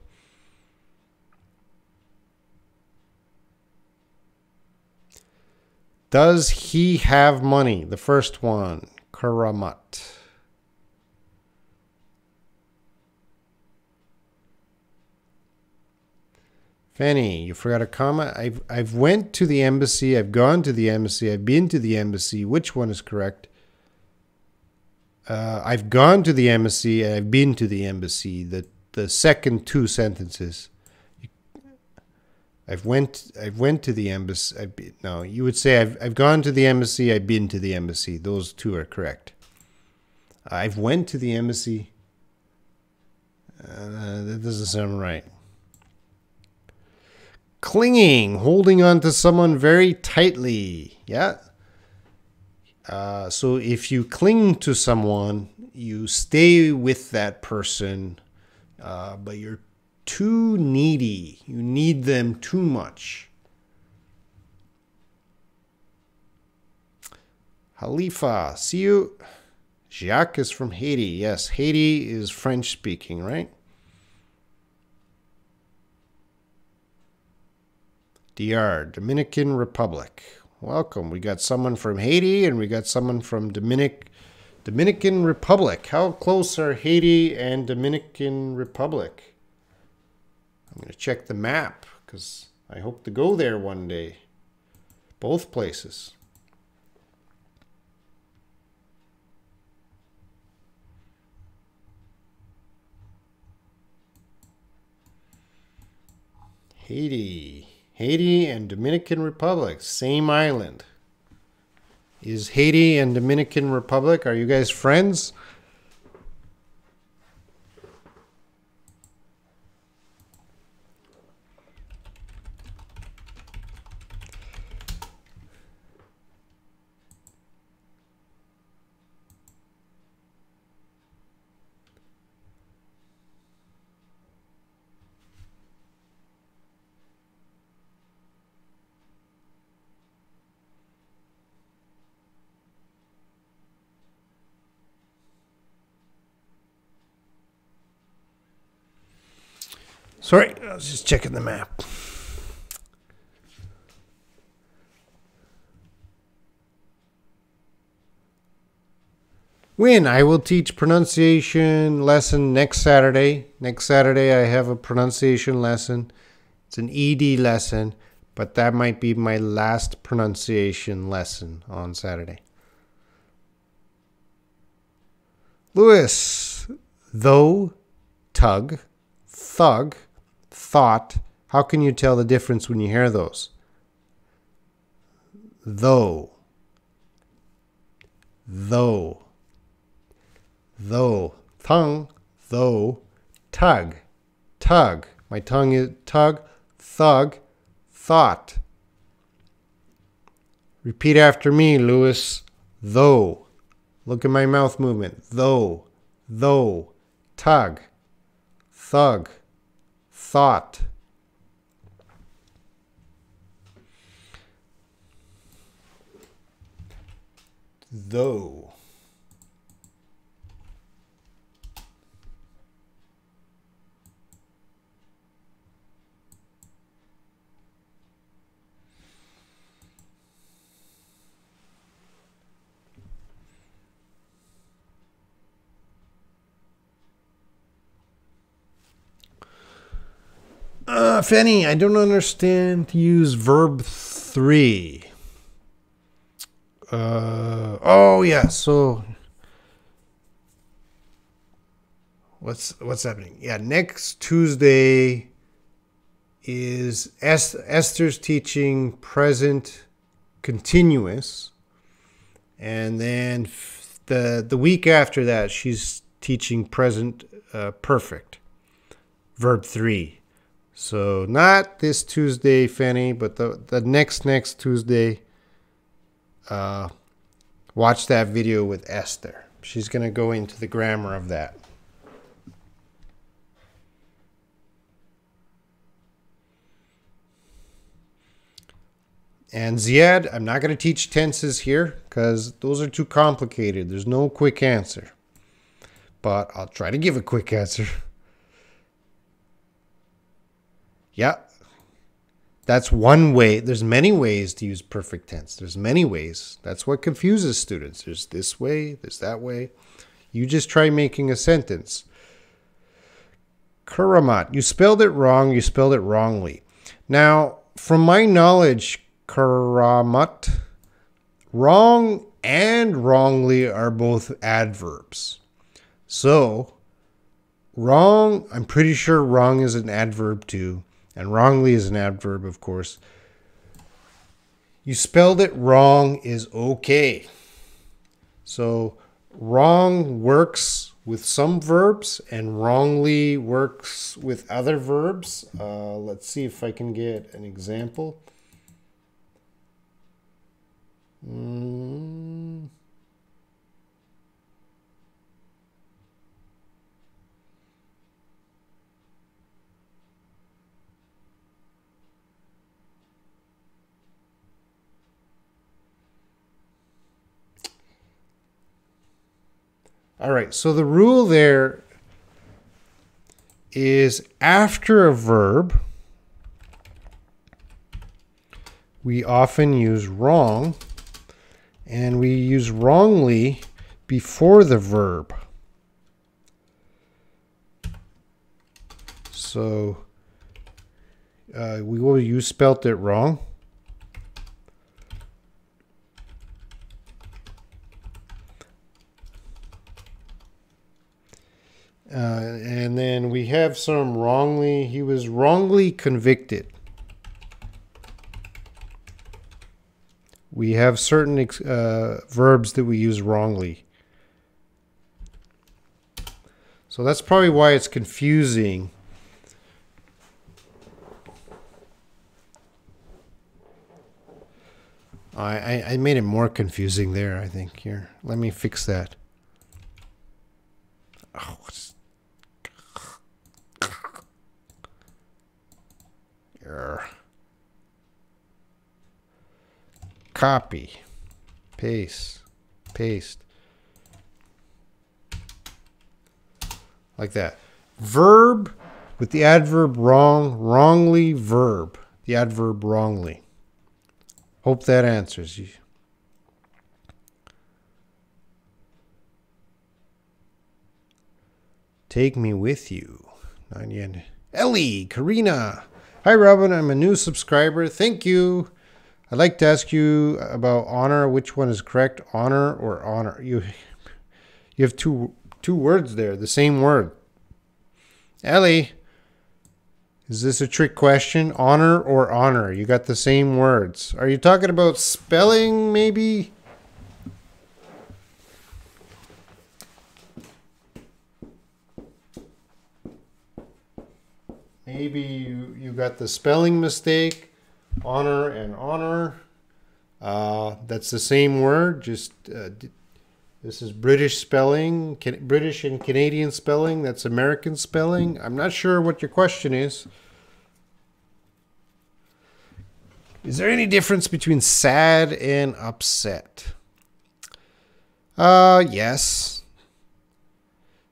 Does he have money? The first one. Karamat. Fanny, you forgot a comma. I've went to the embassy. I've gone to the embassy. I've been to the embassy. Which one is correct? I've gone to the embassy and I've been to the embassy. The second two sentences. I've went to the embassy. No, you would say I've gone to the embassy. I've been to the embassy. Those two are correct. I've went to the embassy. That doesn't sound right. Clinging, holding on to someone very tightly. Yeah. So if you cling to someone, you stay with that person, but you're too needy. You need them too much. Halifa, see you. Jacques is from Haiti. Yes, Haiti is French speaking, right? DR, Dominican Republic. Welcome. We got someone from Haiti and we got someone from Dominican Republic. How close are Haiti and Dominican Republic? I'm going to check the map because I hope to go there one day. Both places. Haiti. Haiti and Dominican Republic, same island. Is Haiti and Dominican Republic, are you guys friends? Sorry, I was just checking the map. When I will teach pronunciation lesson next Saturday. Next Saturday I have a pronunciation lesson. It's an ED lesson, but that might be my last pronunciation lesson on Saturday. Lewis, though, tug, thug, thought. How can you tell the difference when you hear those? Though. Though, tongue, though, tug, tug. My tongue is tug, thug, thought. Repeat after me, Lewis. Though. Look at my mouth movement. Though, tug, thug, thought. Though. Fanny, I don't understand to use verb 3. Oh yeah, so what's happening? Yeah, next Tuesday is Esther's teaching present continuous, and then the week after that she's teaching present perfect, verb 3. So not this Tuesday, Fanny, but the next Tuesday, watch that video with Esther. She's going to go into the grammar of that. And Ziad, I'm not going to teach tenses here because those are too complicated. There's no quick answer. But I'll try to give a quick answer. Yeah, that's one way. There's many ways to use perfect tense. There's many ways. That's what confuses students. There's this way, there's that way. You just try making a sentence. Karamat, you spelled it wrong. You spelled it wrongly. Now, from my knowledge, Karamat, wrong and wrongly are both adverbs. So, wrong, I'm pretty sure wrong is an adverb too. And wrongly is an adverb, of course. You spelled it wrong is okay. So wrong works with some verbs and wrongly works with other verbs. Let's see if I can get an example. All right, so the rule there is after a verb, we often use wrong, and we use wrongly before the verb. So we will use spelt it wrong. And then we have some wrongly. He was wrongly convicted. We have certain verbs that we use wrongly. So that's probably why it's confusing. I made it more confusing there, I think. Here, let me fix that. Oh, what's copy, paste, like that. Verb with the adverb wrong, wrongly verb. The adverb wrongly. Hope that answers you. Take me with you. Not yet. Ellie, Karina. Hi, Robin. I'm a new subscriber. Thank you. I'd like to ask you about honor. Which one is correct? Honor or honor? You have two words there. The same word. Ellie, is this a trick question? Honor or honor? You got the same words. Are you talking about spelling, maybe? Maybe you got the spelling mistake. Honor and honor. That's the same word. Just this is British spelling, British and Canadian spelling. That's American spelling. I'm not sure what your question is. Is there any difference between sad and upset? Yes.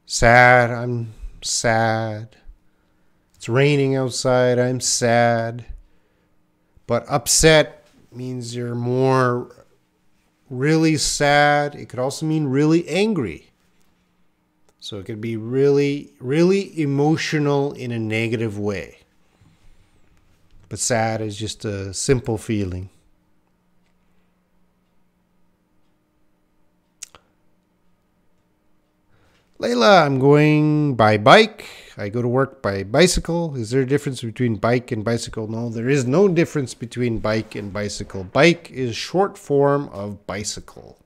Sad. I'm sad. It's raining outside. I'm sad. But upset means you're more really sad. It could also mean really angry. So it could be really, really emotional in a negative way. But sad is just a simple feeling. Layla, I'm going by bike. I go to work by bicycle. Is there a difference between bike and bicycle? No, there is no difference between bike and bicycle. Bike is short form of bicycle.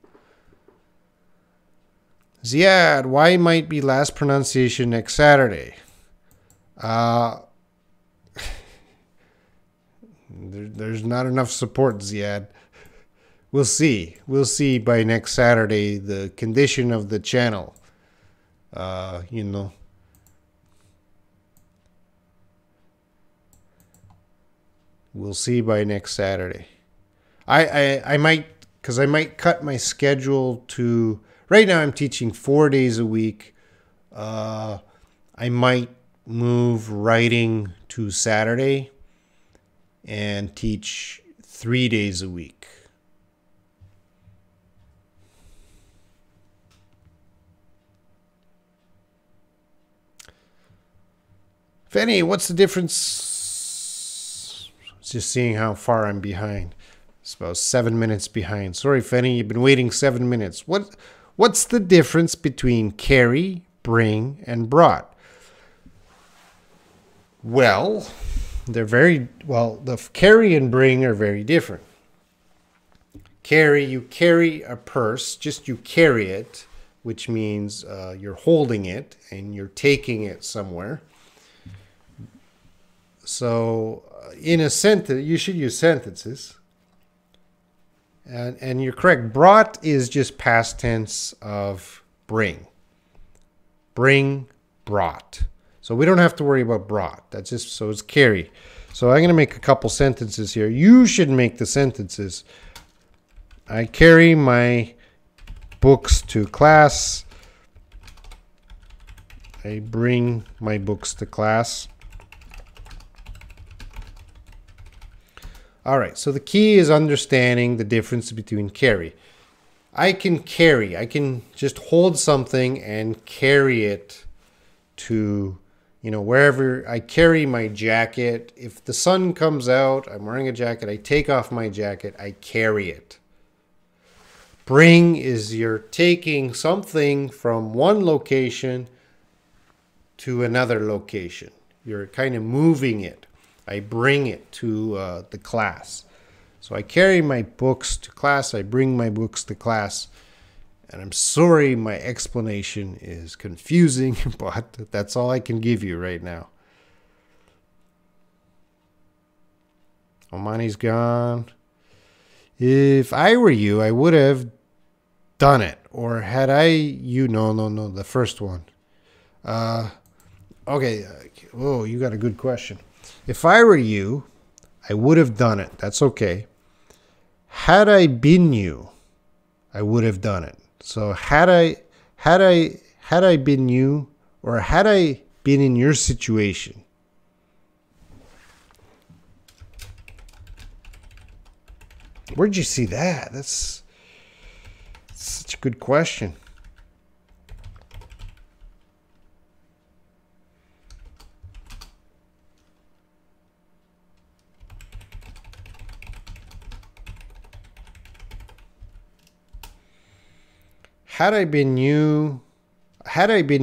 Ziad, why might be last pronunciation next Saturday? There's not enough support, Ziad. We'll see. We'll see by next Saturday the condition of the channel. You know. We'll see by next Saturday. I might, because I might cut my schedule to, right now I'm teaching 4 days a week. I might move writing to Saturday and teach 3 days a week. Fanny, what's the difference? Just seeing how far I'm behind. It's about 7 minutes behind. Sorry, Fanny, you've been waiting 7 minutes. What's the difference between carry, bring, and brought? Well, they're very, well, the carry and bring are very different. Carry, you carry a purse, just you carry it, which means you're holding it and you're taking it somewhere. So in a sentence, you should use sentences. And you're correct. Brought is just past tense of bring. Bring, brought. So we don't have to worry about brought. That's just, so it's carry. So I'm going to make a couple sentences here. You should make the sentences. I carry my books to class. I bring my books to class. All right, so the key is understanding the difference between carry. I can carry. I can just hold something and carry it to, you know, wherever. I carry my jacket. If the sun comes out, I'm wearing a jacket. I take off my jacket. I carry it. Bring is you're taking something from one location to another location. You're kind of moving it. I bring it to the class. So I carry my books to class. I bring my books to class. And I'm sorry my explanation is confusing, but that's all I can give you right now. Omani's gone. If I were you, I would have done it. Or had I, you, no, the first one. Okay, oh, you got a good question. If I were you, I would have done it. That's okay. Had I been you, I would have done it. So had I been you, or had I been in your situation, Where'd you see that? That's such a good question. Had I been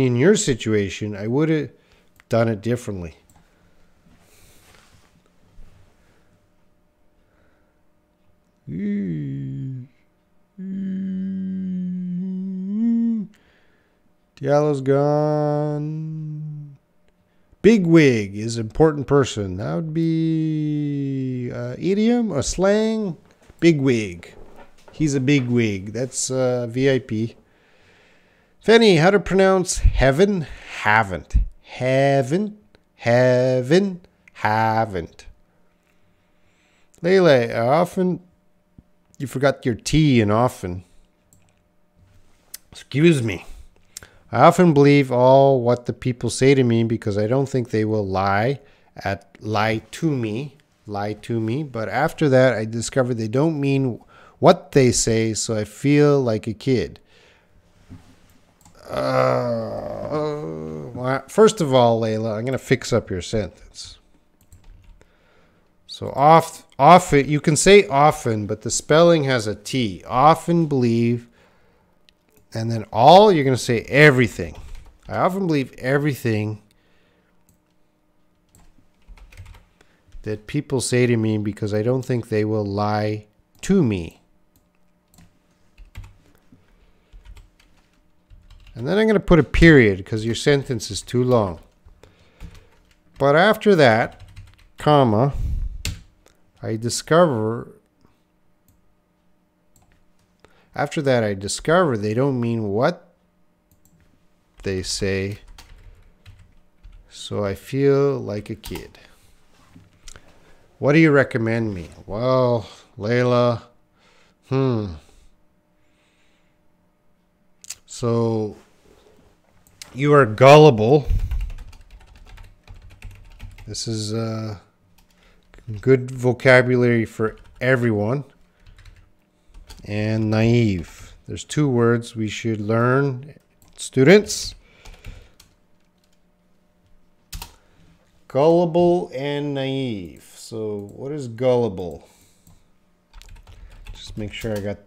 in your situation, I would have done it differently. Diallo's gone. Bigwig is an important person. That would be idiom, a slang. Bigwig. He's a bigwig. That's VIP. Fanny, how to pronounce heaven? Haven't. Heaven. Heaven. Haven't. Lele, often you forgot your T in often. Excuse me. I often believe all what the people say to me because I don't think they will lie to me. But after that, I discovered they don't mean what they say, so I feel like a kid. Well, first of all, Layla, I'm going to fix up your sentence. So often, you can say often, but the spelling has a T. Often believe, and then all, you're going to say everything. I often believe everything that people say to me because I don't think they will lie to me. And then I'm going to put a period because your sentence is too long. But after that, comma, After that, I discover they don't mean what they say, so I feel like a kid. What do you recommend me? Well, Layla, so... you are gullible. This is good vocabulary for everyone. And naive. There's two words we should learn, students. Gullible and naive. So what is gullible? Just make sure I got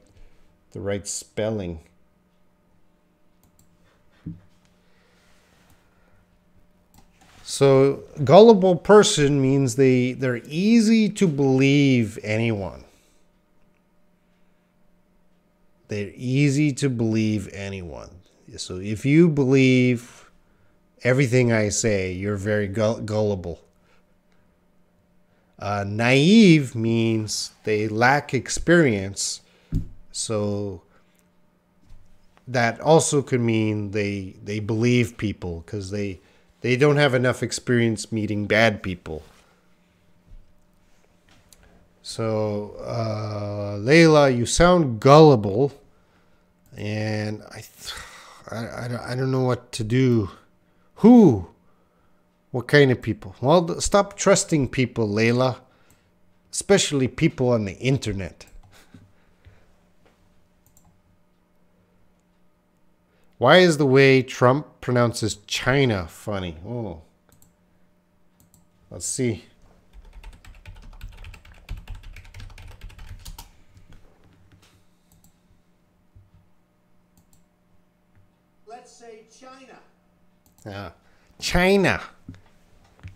the right spelling. So gullible person means they're easy to believe anyone. They're easy to believe anyone. So if you believe everything I say, you're very gullible. Naive means they lack experience. So that also could mean they believe people because they don't have enough experience meeting bad people. So, Layla, you sound gullible, and I don't know what to do. Who? What kind of people? Well, stop trusting people, Layla, especially people on the internet. Why is the way Trump pronounces China funny? Oh, let's see. Let's say China. China.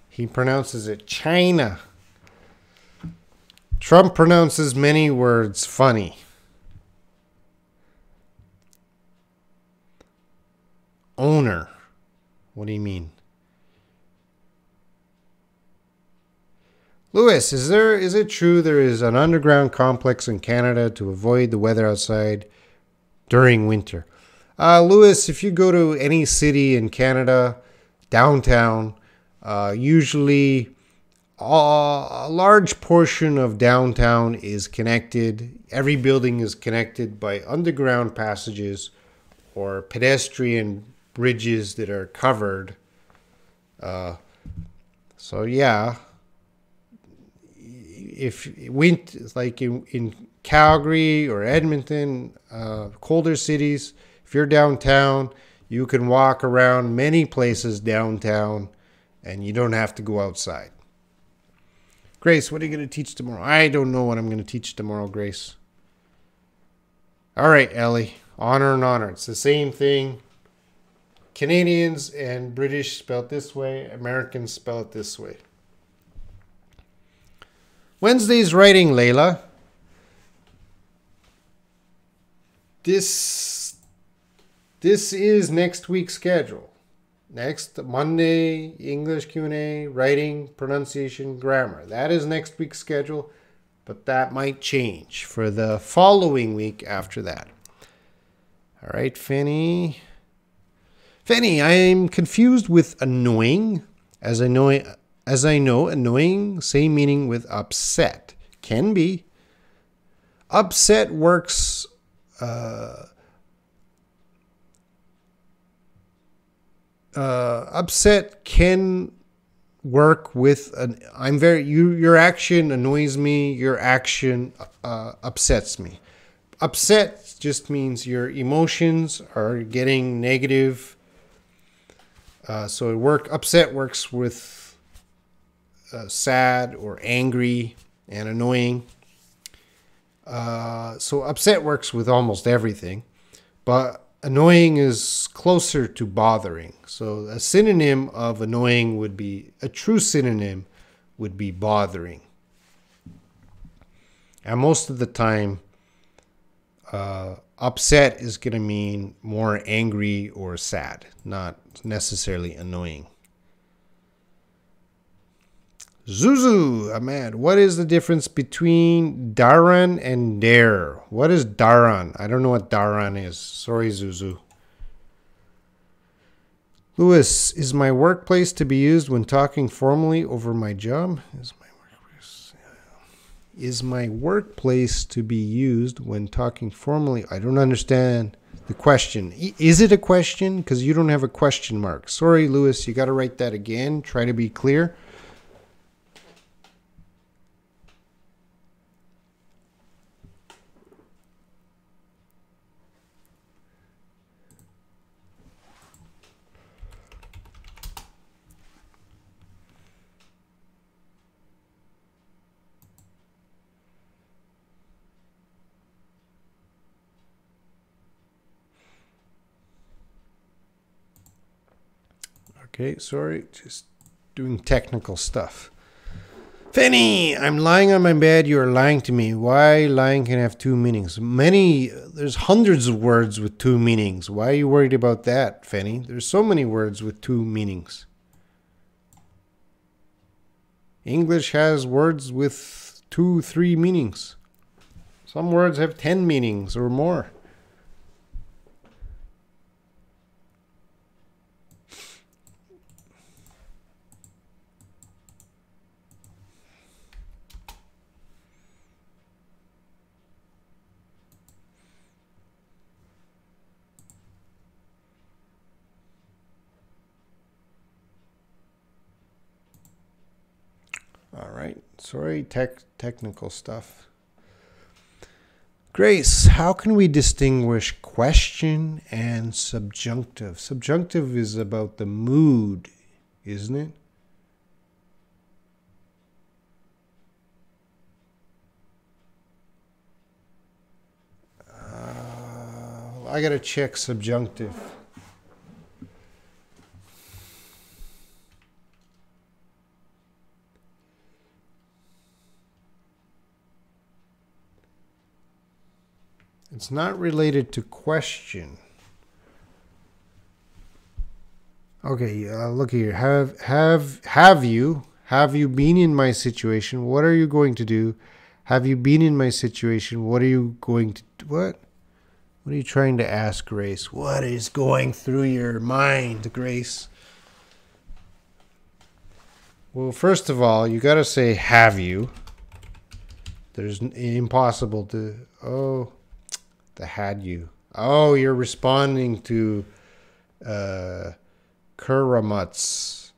He pronounces it China. Trump pronounces many words funny. Owner. What do you mean? Lewis, is it true there is an underground complex in Canada to avoid the weather outside during winter? Lewis, if you go to any city in Canada, downtown, usually a large portion of downtown is connected. Every building is connected by underground passages or pedestrian bridges that are covered. So yeah, if winter, like in Calgary or Edmonton, colder cities, if you're downtown, you can walk around many places downtown and you don't have to go outside. Grace, what are you going to teach tomorrow? I don't know what I'm going to teach tomorrow, Grace. All right, Ellie. Honor and honor. It's the same thing. Canadians and British spell it this way. Americans spell it this way. Wednesday's writing, Layla. This is next week's schedule. Next Monday, English Q&A, writing, pronunciation, grammar. That is next week's schedule, but that might change for the following week after that. All right, Fanny. Fanny, I'm confused with annoying. As I know, annoying, same meaning with upset. Can be. Upset works... upset can work with an your action annoys me, your action upsets me. Upset just means your emotions are getting negative. So it upset works with sad or angry and annoying. So upset works with almost everything, but annoying is closer to bothering. So a synonym of annoying would be, a true synonym would be bothering. And most of the time, upset is going to mean more angry or sad, not necessarily annoying. Zuzu, Ahmad, what is the difference between Dharan and Dare? What is Dharan? I don't know what Dharan is. Sorry, Zuzu. Louis, is my workplace to be used when talking formally over my job? Is my workplace to be used when talking formally? I don't understand the question. Is it a question? Because you don't have a question mark. Sorry, Louis, you got to write that again. Try to be clear. Okay, sorry, just doing technical stuff. Fanny, I'm lying on my bed, you're lying to me. Why lying can have two meanings? There's hundreds of words with two meanings. Why are you worried about that, Fanny? There's so many words with two meanings. English has words with 2, 3 meanings. Some words have 10 meanings or more. All right, sorry, technical stuff. Grace, how can we distinguish question and subjunctive? Subjunctive is about the mood, isn't it? I gotta check subjunctive. It's not related to question. Okay, look here. Have you been in my situation? What are you going to do? Have you been in my situation? What are you going to do? What are you trying to ask, Grace? What is going through your mind, Grace? Well, first of all, you got to say have you. There's impossible to had you. Oh, you're responding to Kuramutz.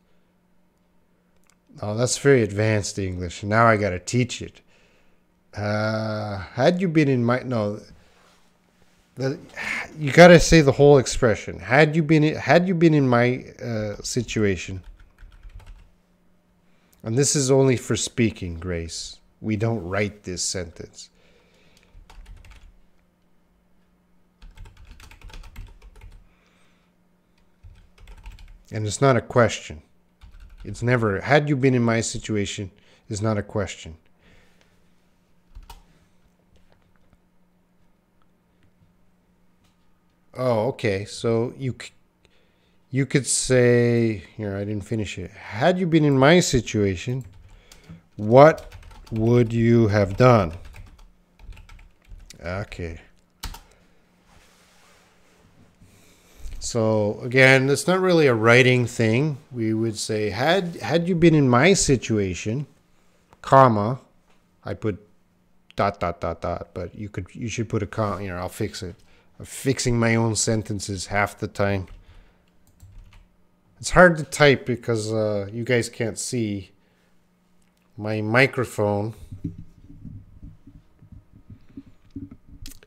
Oh, that's very advanced English. Now I got to teach it. Had you been in my... No. You gotta say the whole expression. Had you been in my situation. And this is only for speaking, Grace. We don't write this sentence. And it's not a question. It's never, had you been in my situation, is not a question. Oh, okay. So you could say, here, I didn't finish it. Had you been in my situation, what would you have done? Okay. So again, it's not really a writing thing. We would say, had you been in my situation, comma, I put dot, dot, dot, dot, but you should put a comma, you know, I'll fix it. I'm fixing my own sentences half the time. It's hard to type because you guys can't see my microphone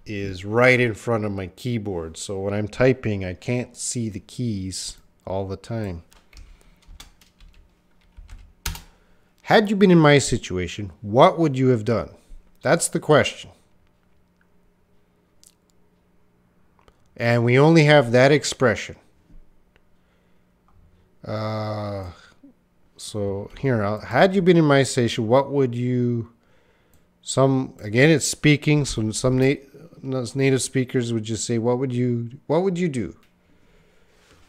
is right in front of my keyboard. So when I'm typing, I can't see the keys all the time. Had you been in my situation, what would you have done? That's the question. And we only have that expression. So here, had you been in my situation, what would you... Some, again, it's speaking, so some native speakers would just say, what would you do?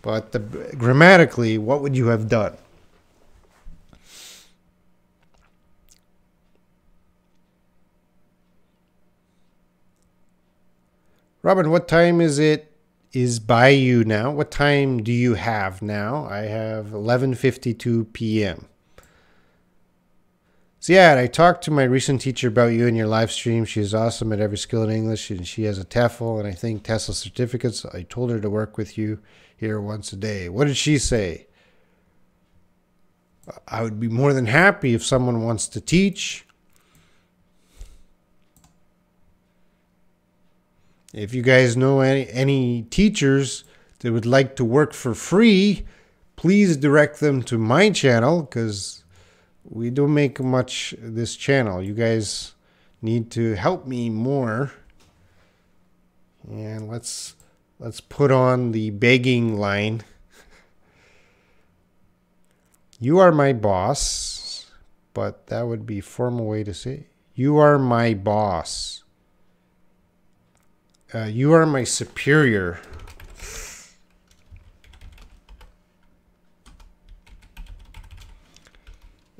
But grammatically, what would you have done? Robin, what time is it is by you now? What time do you have now? I have 11:52 p.m. Ziad, I talked to my recent teacher about you and your live stream. She is awesome at every skill in English, and she has a TEFL and I think TESOL certificates. I told her to work with you here once a day. What did she say? I would be more than happy if someone wants to teach. If you guys know any teachers that would like to work for free, please direct them to my channel, because we don't make much this channel. You guys need to help me more. And let's put on the begging line. You are my boss, but that would be a formal way to say it. You are my boss. You are my superior.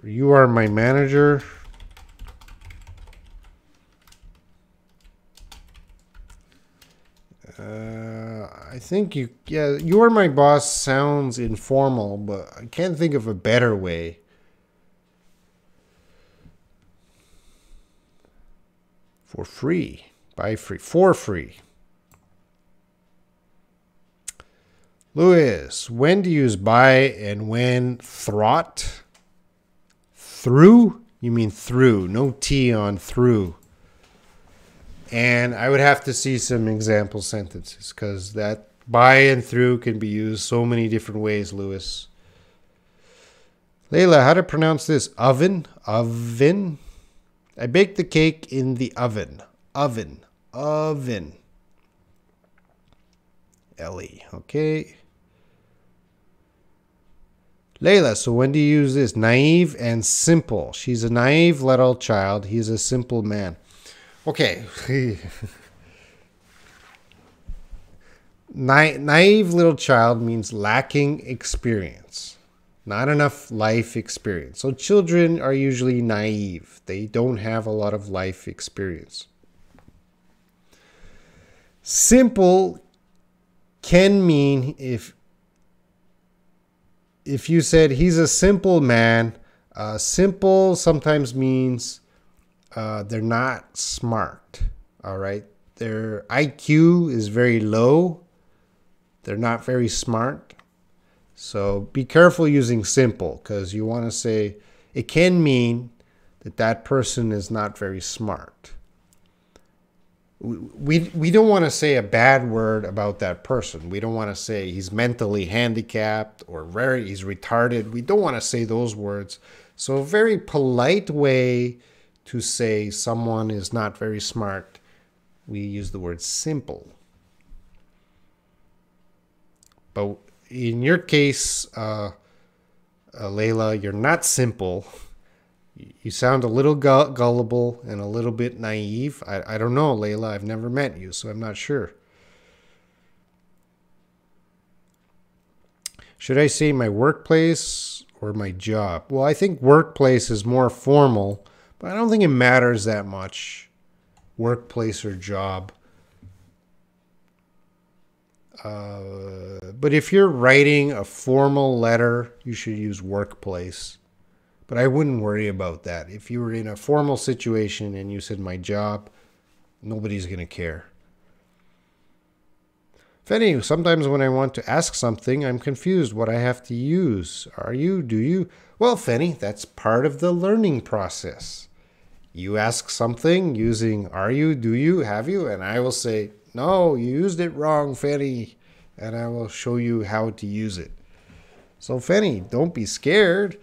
You are my manager. I think you are my boss sounds informal, but I can't think of a better way. For free, by free, for free. Louis, when do you use by and when thought? Through, you mean through, no T on through. And I would have to see some example sentences, because that by and through can be used so many different ways, Lewis. Layla, how to pronounce this? Oven? Oven? I baked the cake in the oven. Oven. Oven. Ellie, okay. Layla, so when do you use this? Naive and simple. She's a naive little child. He's a simple man. Okay. Naive little child means lacking experience. Not enough life experience. So children are usually naive. They don't have a lot of life experience. Simple can mean if you said he's a simple man, simple sometimes means they're not smart, all right? Their IQ is very low. They're not very smart. So be careful using simple, because you want to say, it can mean that person is not very smart. We don't want to say a bad word about that person. We don't want to say he's mentally handicapped or he's retarded. We don't want to say those words. So a very polite way to say someone is not very smart, we use the word simple. But in your case, Layla, you're not simple. You sound a little gullible and a little bit naive. I don't know, Layla. I've never met you, so I'm not sure. Should I say my workplace or my job? Well, I think workplace is more formal, but I don't think it matters that much, workplace or job. But if you're writing a formal letter, you should use workplace. But I wouldn't worry about that. If you were in a formal situation and you said my job, nobody's going to care. If any, sometimes when I want to ask something, I'm confused what I have to use. Are you? Do you? Well, Fanny, that's part of the learning process. You ask something using are you, do you, have you, and I will say, no, you used it wrong, Fanny, and I will show you how to use it. So, Fanny, don't be scared.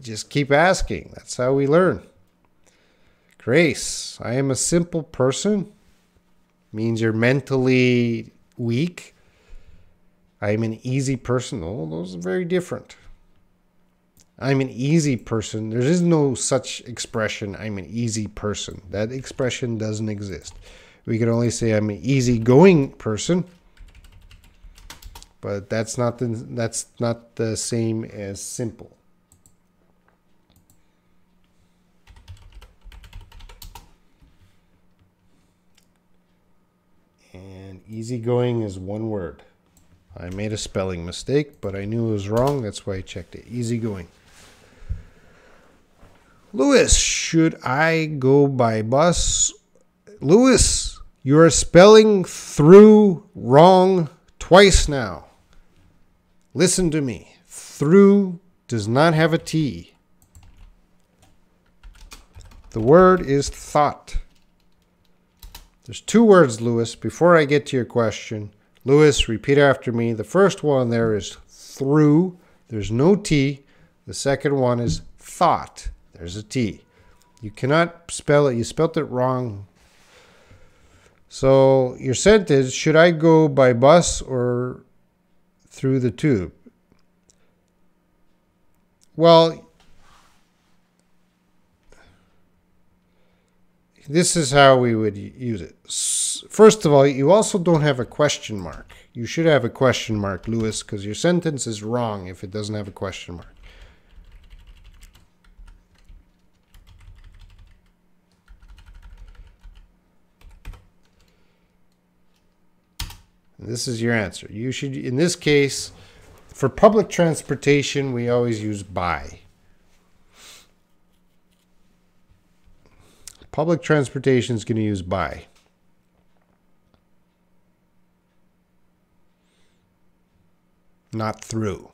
Just keep asking. That's how we learn. Grace, I am a simple person. Means you're mentally weak. I am an easy person. Oh, those are very different. I'm an easy person. There is no such expression, I'm an easy person. That expression doesn't exist. We can only say I'm an easygoing person. But that's not the same as simple. And easygoing is one word. I made a spelling mistake, but I knew it was wrong. That's why I checked it. Easygoing. Louis, should I go by bus? Louis, you are spelling through wrong twice now. Listen to me. Through does not have a T. The word is thought. There's two words, Louis. Before I get to your question, Louis, repeat after me. The first one there is through. There's no T. The second one is thought. There's a T. You cannot spell it. You spelt it wrong. So your sentence, should I go by bus or through the tube? Well, this is how we would use it. First of all, you also don't have a question mark. You should have a question mark, Louis, because your sentence is wrong if it doesn't have a question mark. And this is your answer. You should, in this case, for public transportation, we always use by. Public transportation is going to use by. Not through.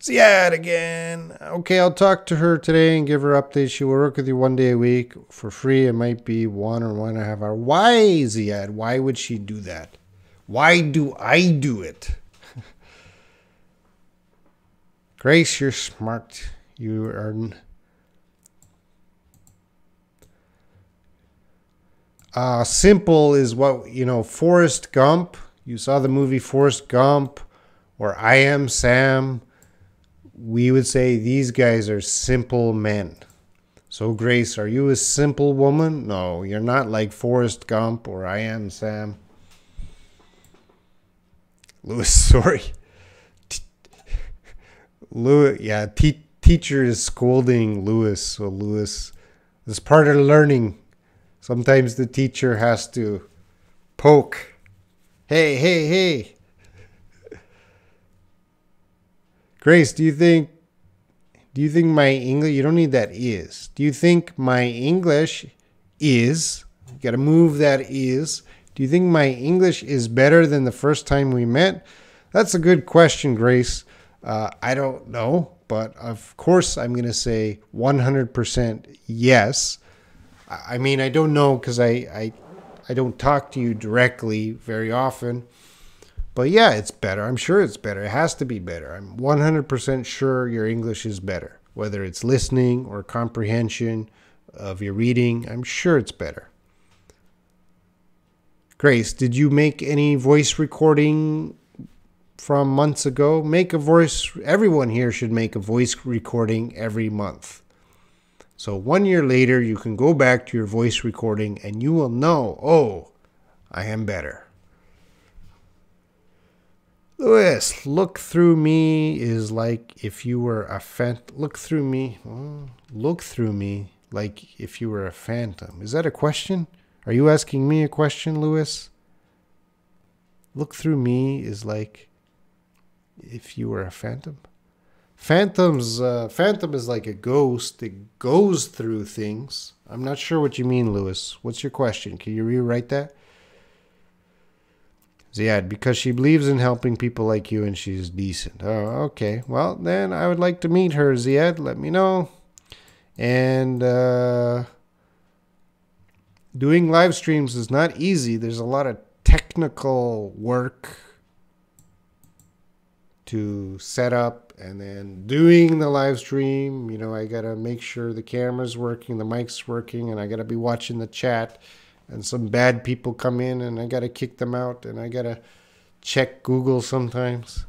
See that again. Okay, I'll talk to her today and give her updates. She will work with you 1 day a week for free. It might be 1 or 1.5 hours. Why, Ziad? Why would she do that? Why do I do it? Grace, you're smart. You are... simple is what, you know, Forrest Gump. You saw the movie Forrest Gump or I Am Sam. We would say these guys are simple men. So, Grace, are you a simple woman? No, you're not like Forrest Gump or I Am Sam. Louis, sorry. Louis, yeah, teacher is scolding Louis. So, Louis, this part of learning. Sometimes the teacher has to poke. Hey, hey, hey. Grace, do you think my English, you don't need that is. Do you think my English is, you got to move that is. Do you think my English is better than the first time we met? That's a good question, Grace. I don't know, but of course I'm going to say 100% yes. I mean, I don't know because I don't talk to you directly very often. But yeah, it's better. I'm sure it's better. It has to be better. I'm 100% sure your English is better. Whether it's listening or comprehension of your reading, I'm sure it's better. Grace, did you make any voice recording from months ago? Make a voice. Everyone here should make a voice recording every month. So 1 year later, you can go back to your voice recording and you will know, oh, I am better. Luis, look through me is like if you were a phantom. Look through me. Oh, look through me like if you were a phantom. Is that a question? Are you asking me a question, Luis? Look through me is like if you were a phantom. Phantom is like a ghost. It goes through things. I'm not sure what you mean, Luis. What's your question? Can you rewrite that? Ziad, because she believes in helping people like you and she's decent. Oh, okay. Well, then I would like to meet her, Ziad. Let me know. And doing live streams is not easy. There's a lot of technical work to set up. And then doing the live stream, you know, I got to make sure the camera's working, the mic's working, and I got to be watching the chat. And some bad people come in and I got to kick them out and I got to check Google sometimes.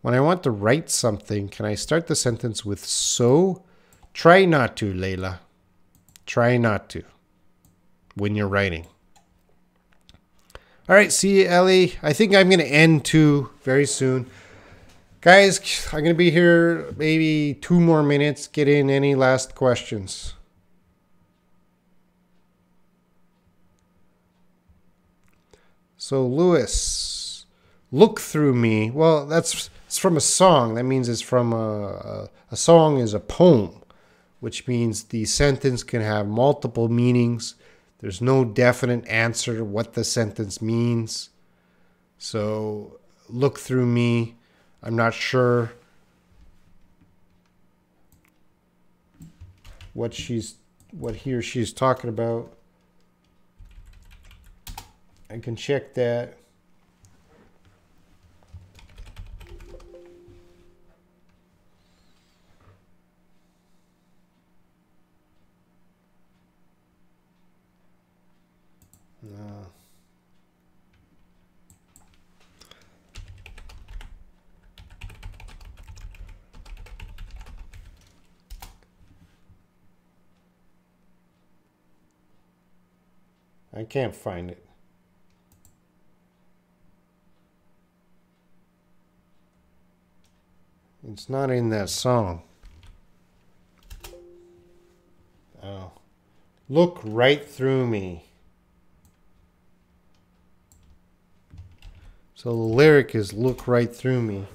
When I want to write something, can I start the sentence with so? Try not to, Layla. Try not to when you're writing. All right, see you, Ellie. I think I'm going to end too very soon. Guys, I'm going to be here maybe 2 more minutes. Get in any last questions. So, Lewis, look through me. Well, it's from a song. That means it's from a song is a poem, which means the sentence can have multiple meanings. There's no definite answer to what the sentence means. So, look through me. I'm not sure what he or she's talking about. I can check that. No. I can't find it. It's not in that song. Oh. Look right through me. So the lyric is look right through me.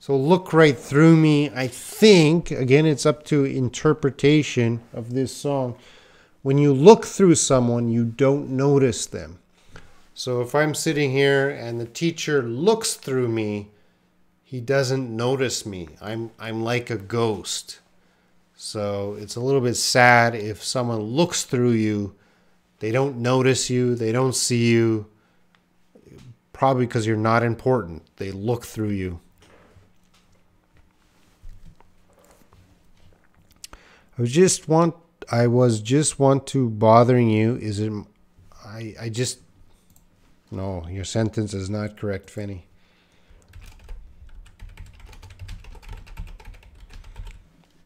So look right through me. I think, again, it's up to interpretation of this song. When you look through someone, you don't notice them. So if I'm sitting here and the teacher looks through me, he doesn't notice me. I'm like a ghost. So it's a little bit sad if someone looks through you, they don't notice you, they don't see you, probably because you're not important. They look through you. I was just bothering you. Is it? No, your sentence is not correct, Fanny.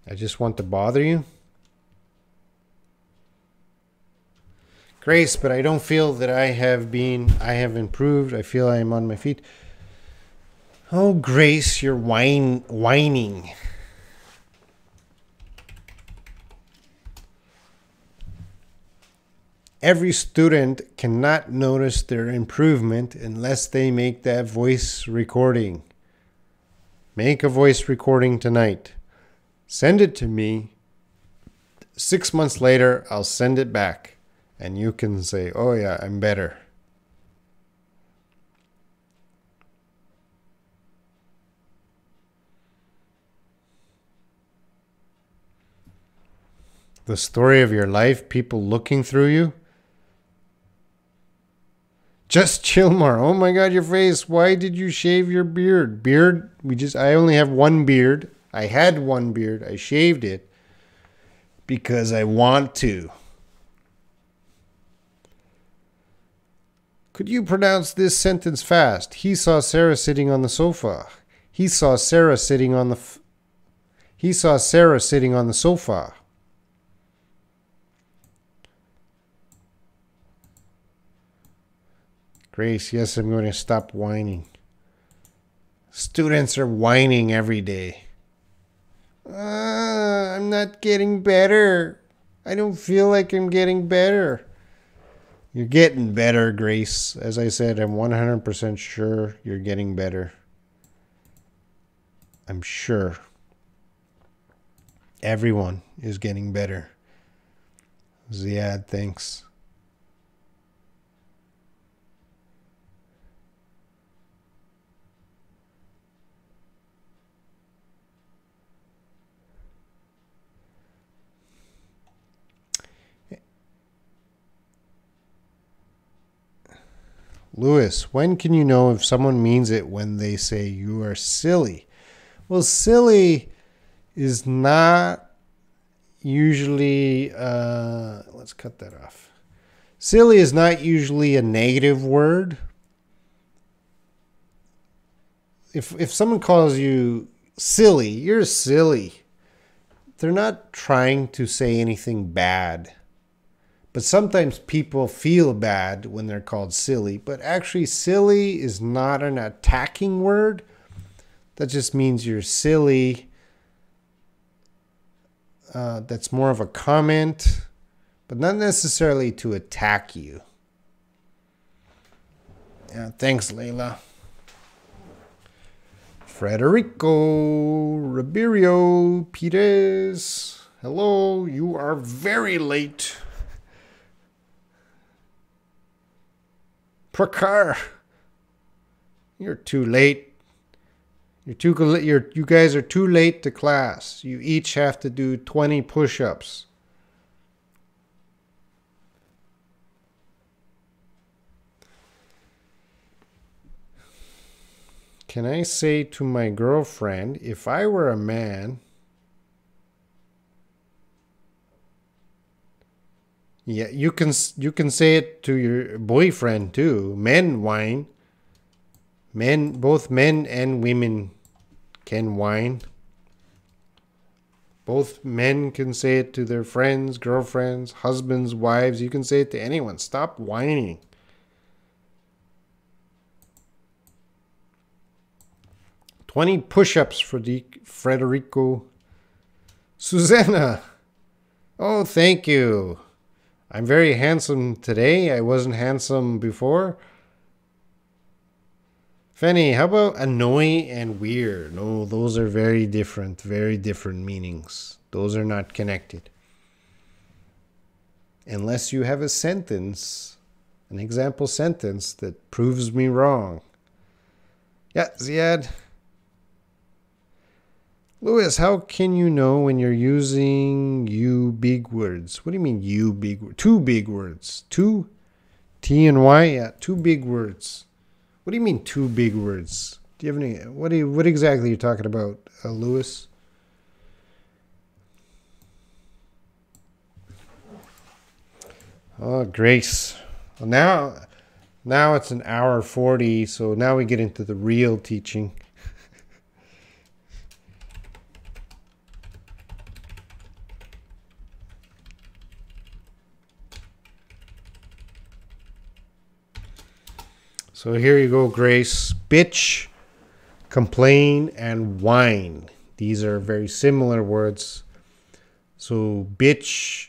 I just want to bother you, Grace. But I don't feel that I have improved. I feel I am on my feet. Oh, Grace, you're whining. Every student cannot notice their improvement unless they make that voice recording. Make a voice recording tonight. Send it to me. 6 months later, I'll send it back. And you can say, oh yeah, I'm better. The story of your life, people looking through you. Just Chilmar. Oh my God, your face. Why did you shave your beard? I only have one beard. I had one beard. I shaved it because I want to. Could you pronounce this sentence fast? He saw Sarah sitting on the sofa. He saw Sarah sitting on the sofa. Grace, yes, I'm going to stop whining. Students are whining every day. I'm not getting better. I don't feel like I'm getting better. You're getting better, Grace. As I said, I'm 100% sure you're getting better. I'm sure. Everyone is getting better. Ziad, thanks. Lewis, when can you know if someone means it when they say you are silly? Well, silly is not usually, let's cut that off. Silly is not usually a negative word. If someone calls you silly, you're silly. They're not trying to say anything bad. But sometimes people feel bad when they're called silly. But actually, silly is not an attacking word. That just means you're silly. That's more of a comment, but not necessarily to attack you. Yeah, thanks, Layla. Frederico Ribeiro Perez. Hello, you are very late. Prakar, you're too late. You guys are too late to class. You each have to do 20 push-ups. Can I say to my girlfriend, if I were a man? Yeah, you can say it to your boyfriend too. Men whine. Men, both men and women can whine. Both men can say it to their friends, girlfriends, husbands, wives. You can say it to anyone. Stop whining. Twenty push-ups for Frederico. Susanna. Oh, thank you. I'm very handsome today. I wasn't handsome before. Fanny, how about annoy and weird? No, those are very different meanings. Those are not connected. Unless you have a sentence, an example sentence that proves me wrong. Yeah, Ziad. Lewis, how can you know when you're using you big words? What do you mean you big words? Two big words. Two, T and Y, yeah, two big words. What do you mean two big words? Do you have any, what exactly are you talking about, Lewis? Oh, Grace. Well, now it's an hour 40, so now we get into the real teaching. So here you go, Grace. Bitch, complain, and whine. These are very similar words. So bitch,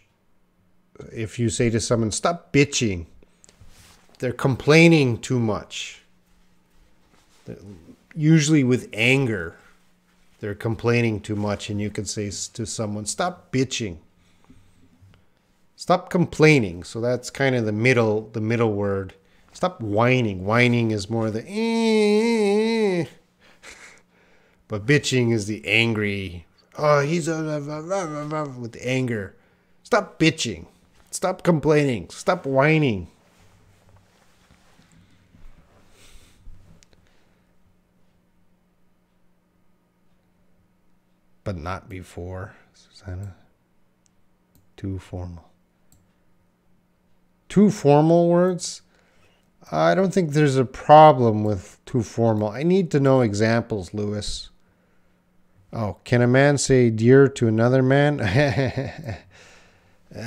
if you say to someone, stop bitching. They're complaining too much. Usually with anger. they're complaining too much, and you can say to someone, stop bitching. Stop complaining. So that's kind of the middle word. Stop whining. Whining is more the but bitching is the angry. Oh, he's with the anger. Stop bitching. Stop complaining. Stop whining. But not before, Susanna. Too formal. Too formal words? I don't think there's a problem with too formal. I need to know examples, Lewis. Oh, can a man say dear to another man? Can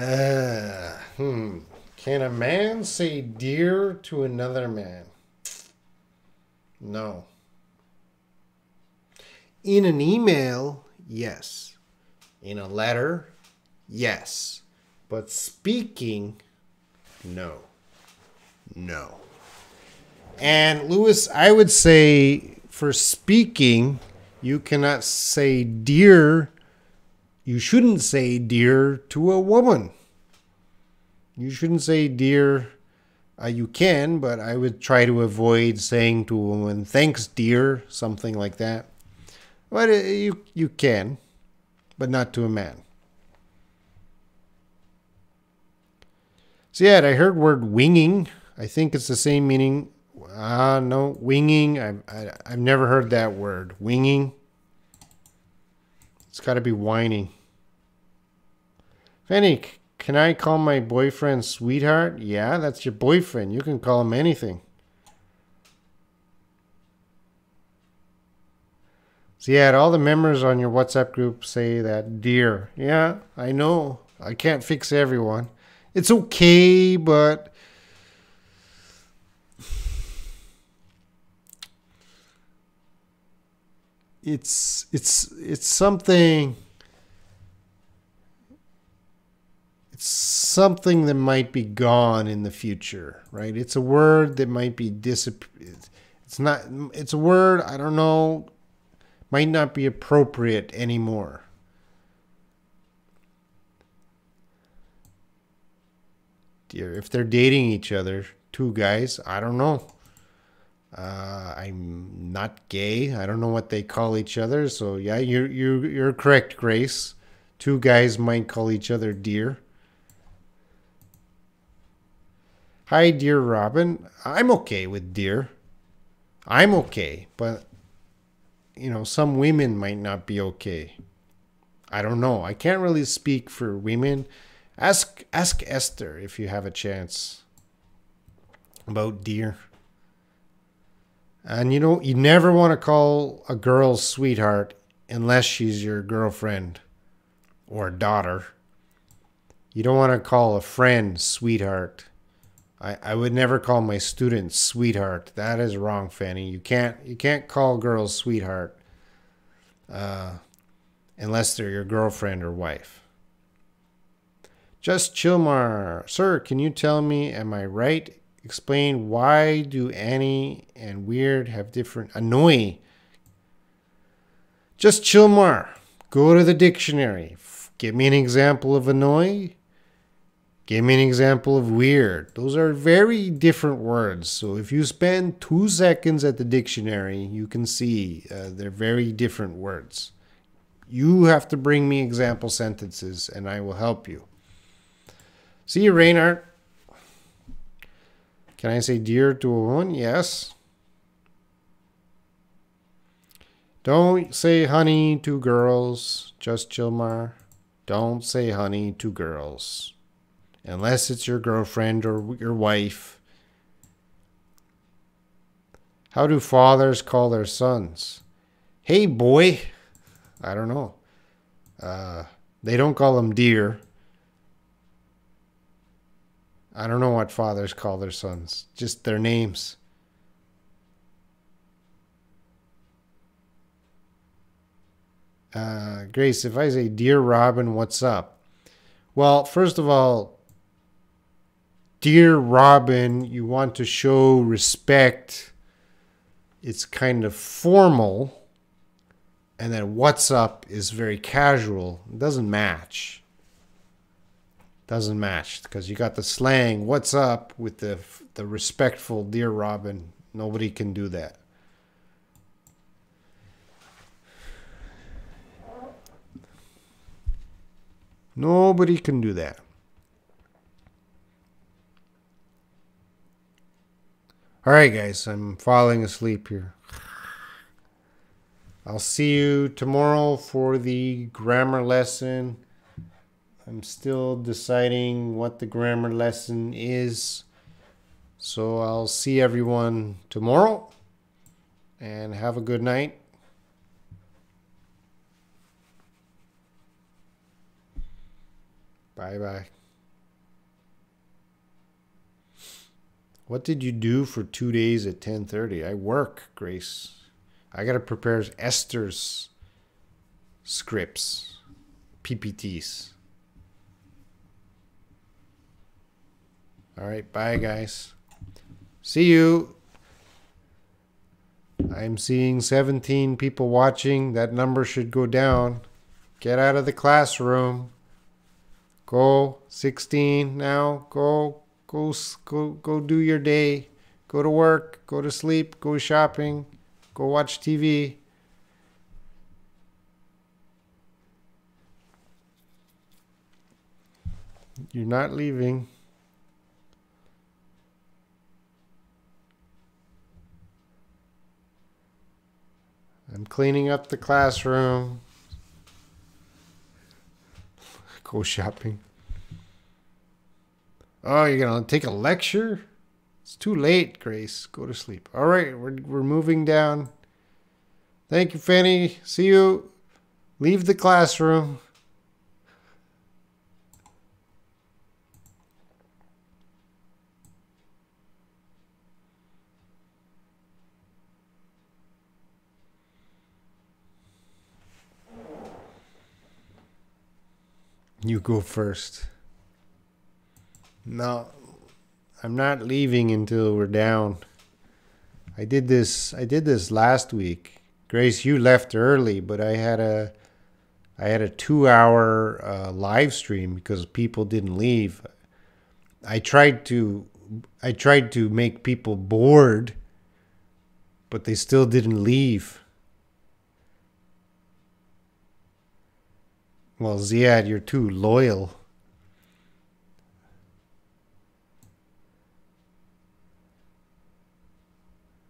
a man say dear to another man? No. In an email, yes. In a letter, yes. But speaking, no. No. And Lewis, I would say for speaking, you cannot say dear. You shouldn't say dear to a woman. You shouldn't say dear. You can, but I would try to avoid saying to a woman, thanks, dear, something like that. But you can, but not to a man. So yeah, I heard word winging. I think it's the same meaning. No, winging. I've never heard that word. Winging. It's got to be whining. Fanny, can I call my boyfriend sweetheart? Yeah, that's your boyfriend. You can call him anything. So yeah, all the members on your WhatsApp group say that dear. Yeah, I know. I can't fix everyone. It's okay, but it's something that might be gone in the future, right? It's a word that might be it's a word, I don't know, might not be appropriate anymore. Dear, if they're dating each other, two guys, I don't know. I'm not gay. I don't know what they call each other. So yeah, you're correct, Grace. Two guys might call each other dear. Hi, dear Robin. I'm okay with dear. I'm okay, but you know, some women might not be okay. I don't know. I can't really speak for women. Ask Esther if you have a chance about dear. And you know, you never want to call a girl sweetheart unless she's your girlfriend or daughter. You don't want to call a friend sweetheart. I would never call my students sweetheart. That is wrong, Fanny. You can't call girls sweetheart unless they're your girlfriend or wife. Just Chilmar, sir, can you tell me, am I right? Explain why do Annie and Weird have different annoy. Just Chilmar, go to the dictionary. Give me an example of annoy. Give me an example of weird. Those are very different words. So if you spend 2 seconds at the dictionary, you can see they're very different words. You have to bring me example sentences and I will help you. See you, Reinhardt. Can I say dear to a woman? Yes. Don't say honey to girls. Just Chilmar. Don't say honey to girls. Unless it's your girlfriend or your wife. How do fathers call their sons? Hey, boy. I don't know. They don't call them dear. I don't know what fathers call their sons. Just their names. Grace, if I say, dear Robin, what's up? Well, first of all, dear Robin, you want to show respect. It's kind of formal. and then what's up is very casual. It doesn't match. Doesn't match, because you got the slang what's up with the respectful dear Robin. Nobody can do that. Nobody can do that. All right, guys, I'm falling asleep here. I'll see you tomorrow for the grammar lesson. I'm still deciding what the grammar lesson is. So I'll see everyone tomorrow, and have a good night. Bye-bye. What did you do for 2 days at 10:30? I work, Grace. I got to prepare Esther's scripts, PPTs. All right, bye, guys. See you. I'm seeing 17 people watching. That number should go down. Get out of the classroom. Go 16 now. Go do your day. Go to work. Go to sleep. Go shopping. Go watch TV. You're not leaving. I'm cleaning up the classroom. Go shopping. Oh, you're gonna take a lecture? It's too late, Grace. Go to sleep. All right, we're moving down. Thank you, Fanny. See you. Leave the classroom. You go first. No, I'm not leaving until we're down. I did this last week. Grace, you left early, but I had a 2-hour live stream because people didn't leave. I tried to make people bored, but they still didn't leave. Well, Ziad, you're too loyal.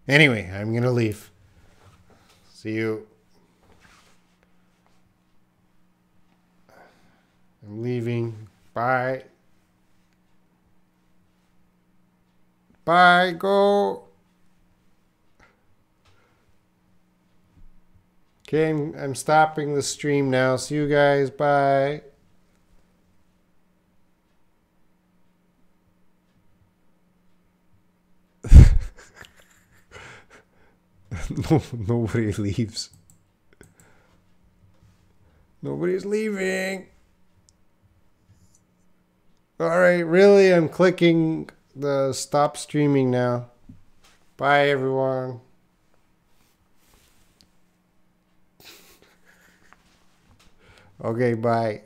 Anyway, I'm going to leave. See you. I'm leaving. Bye. Bye. Go. Okay, I'm stopping the stream now. See you guys. Bye. No, nobody leaves. Nobody's leaving. All right, really, I'm clicking the stop streaming now. Bye, everyone. Okay, bye.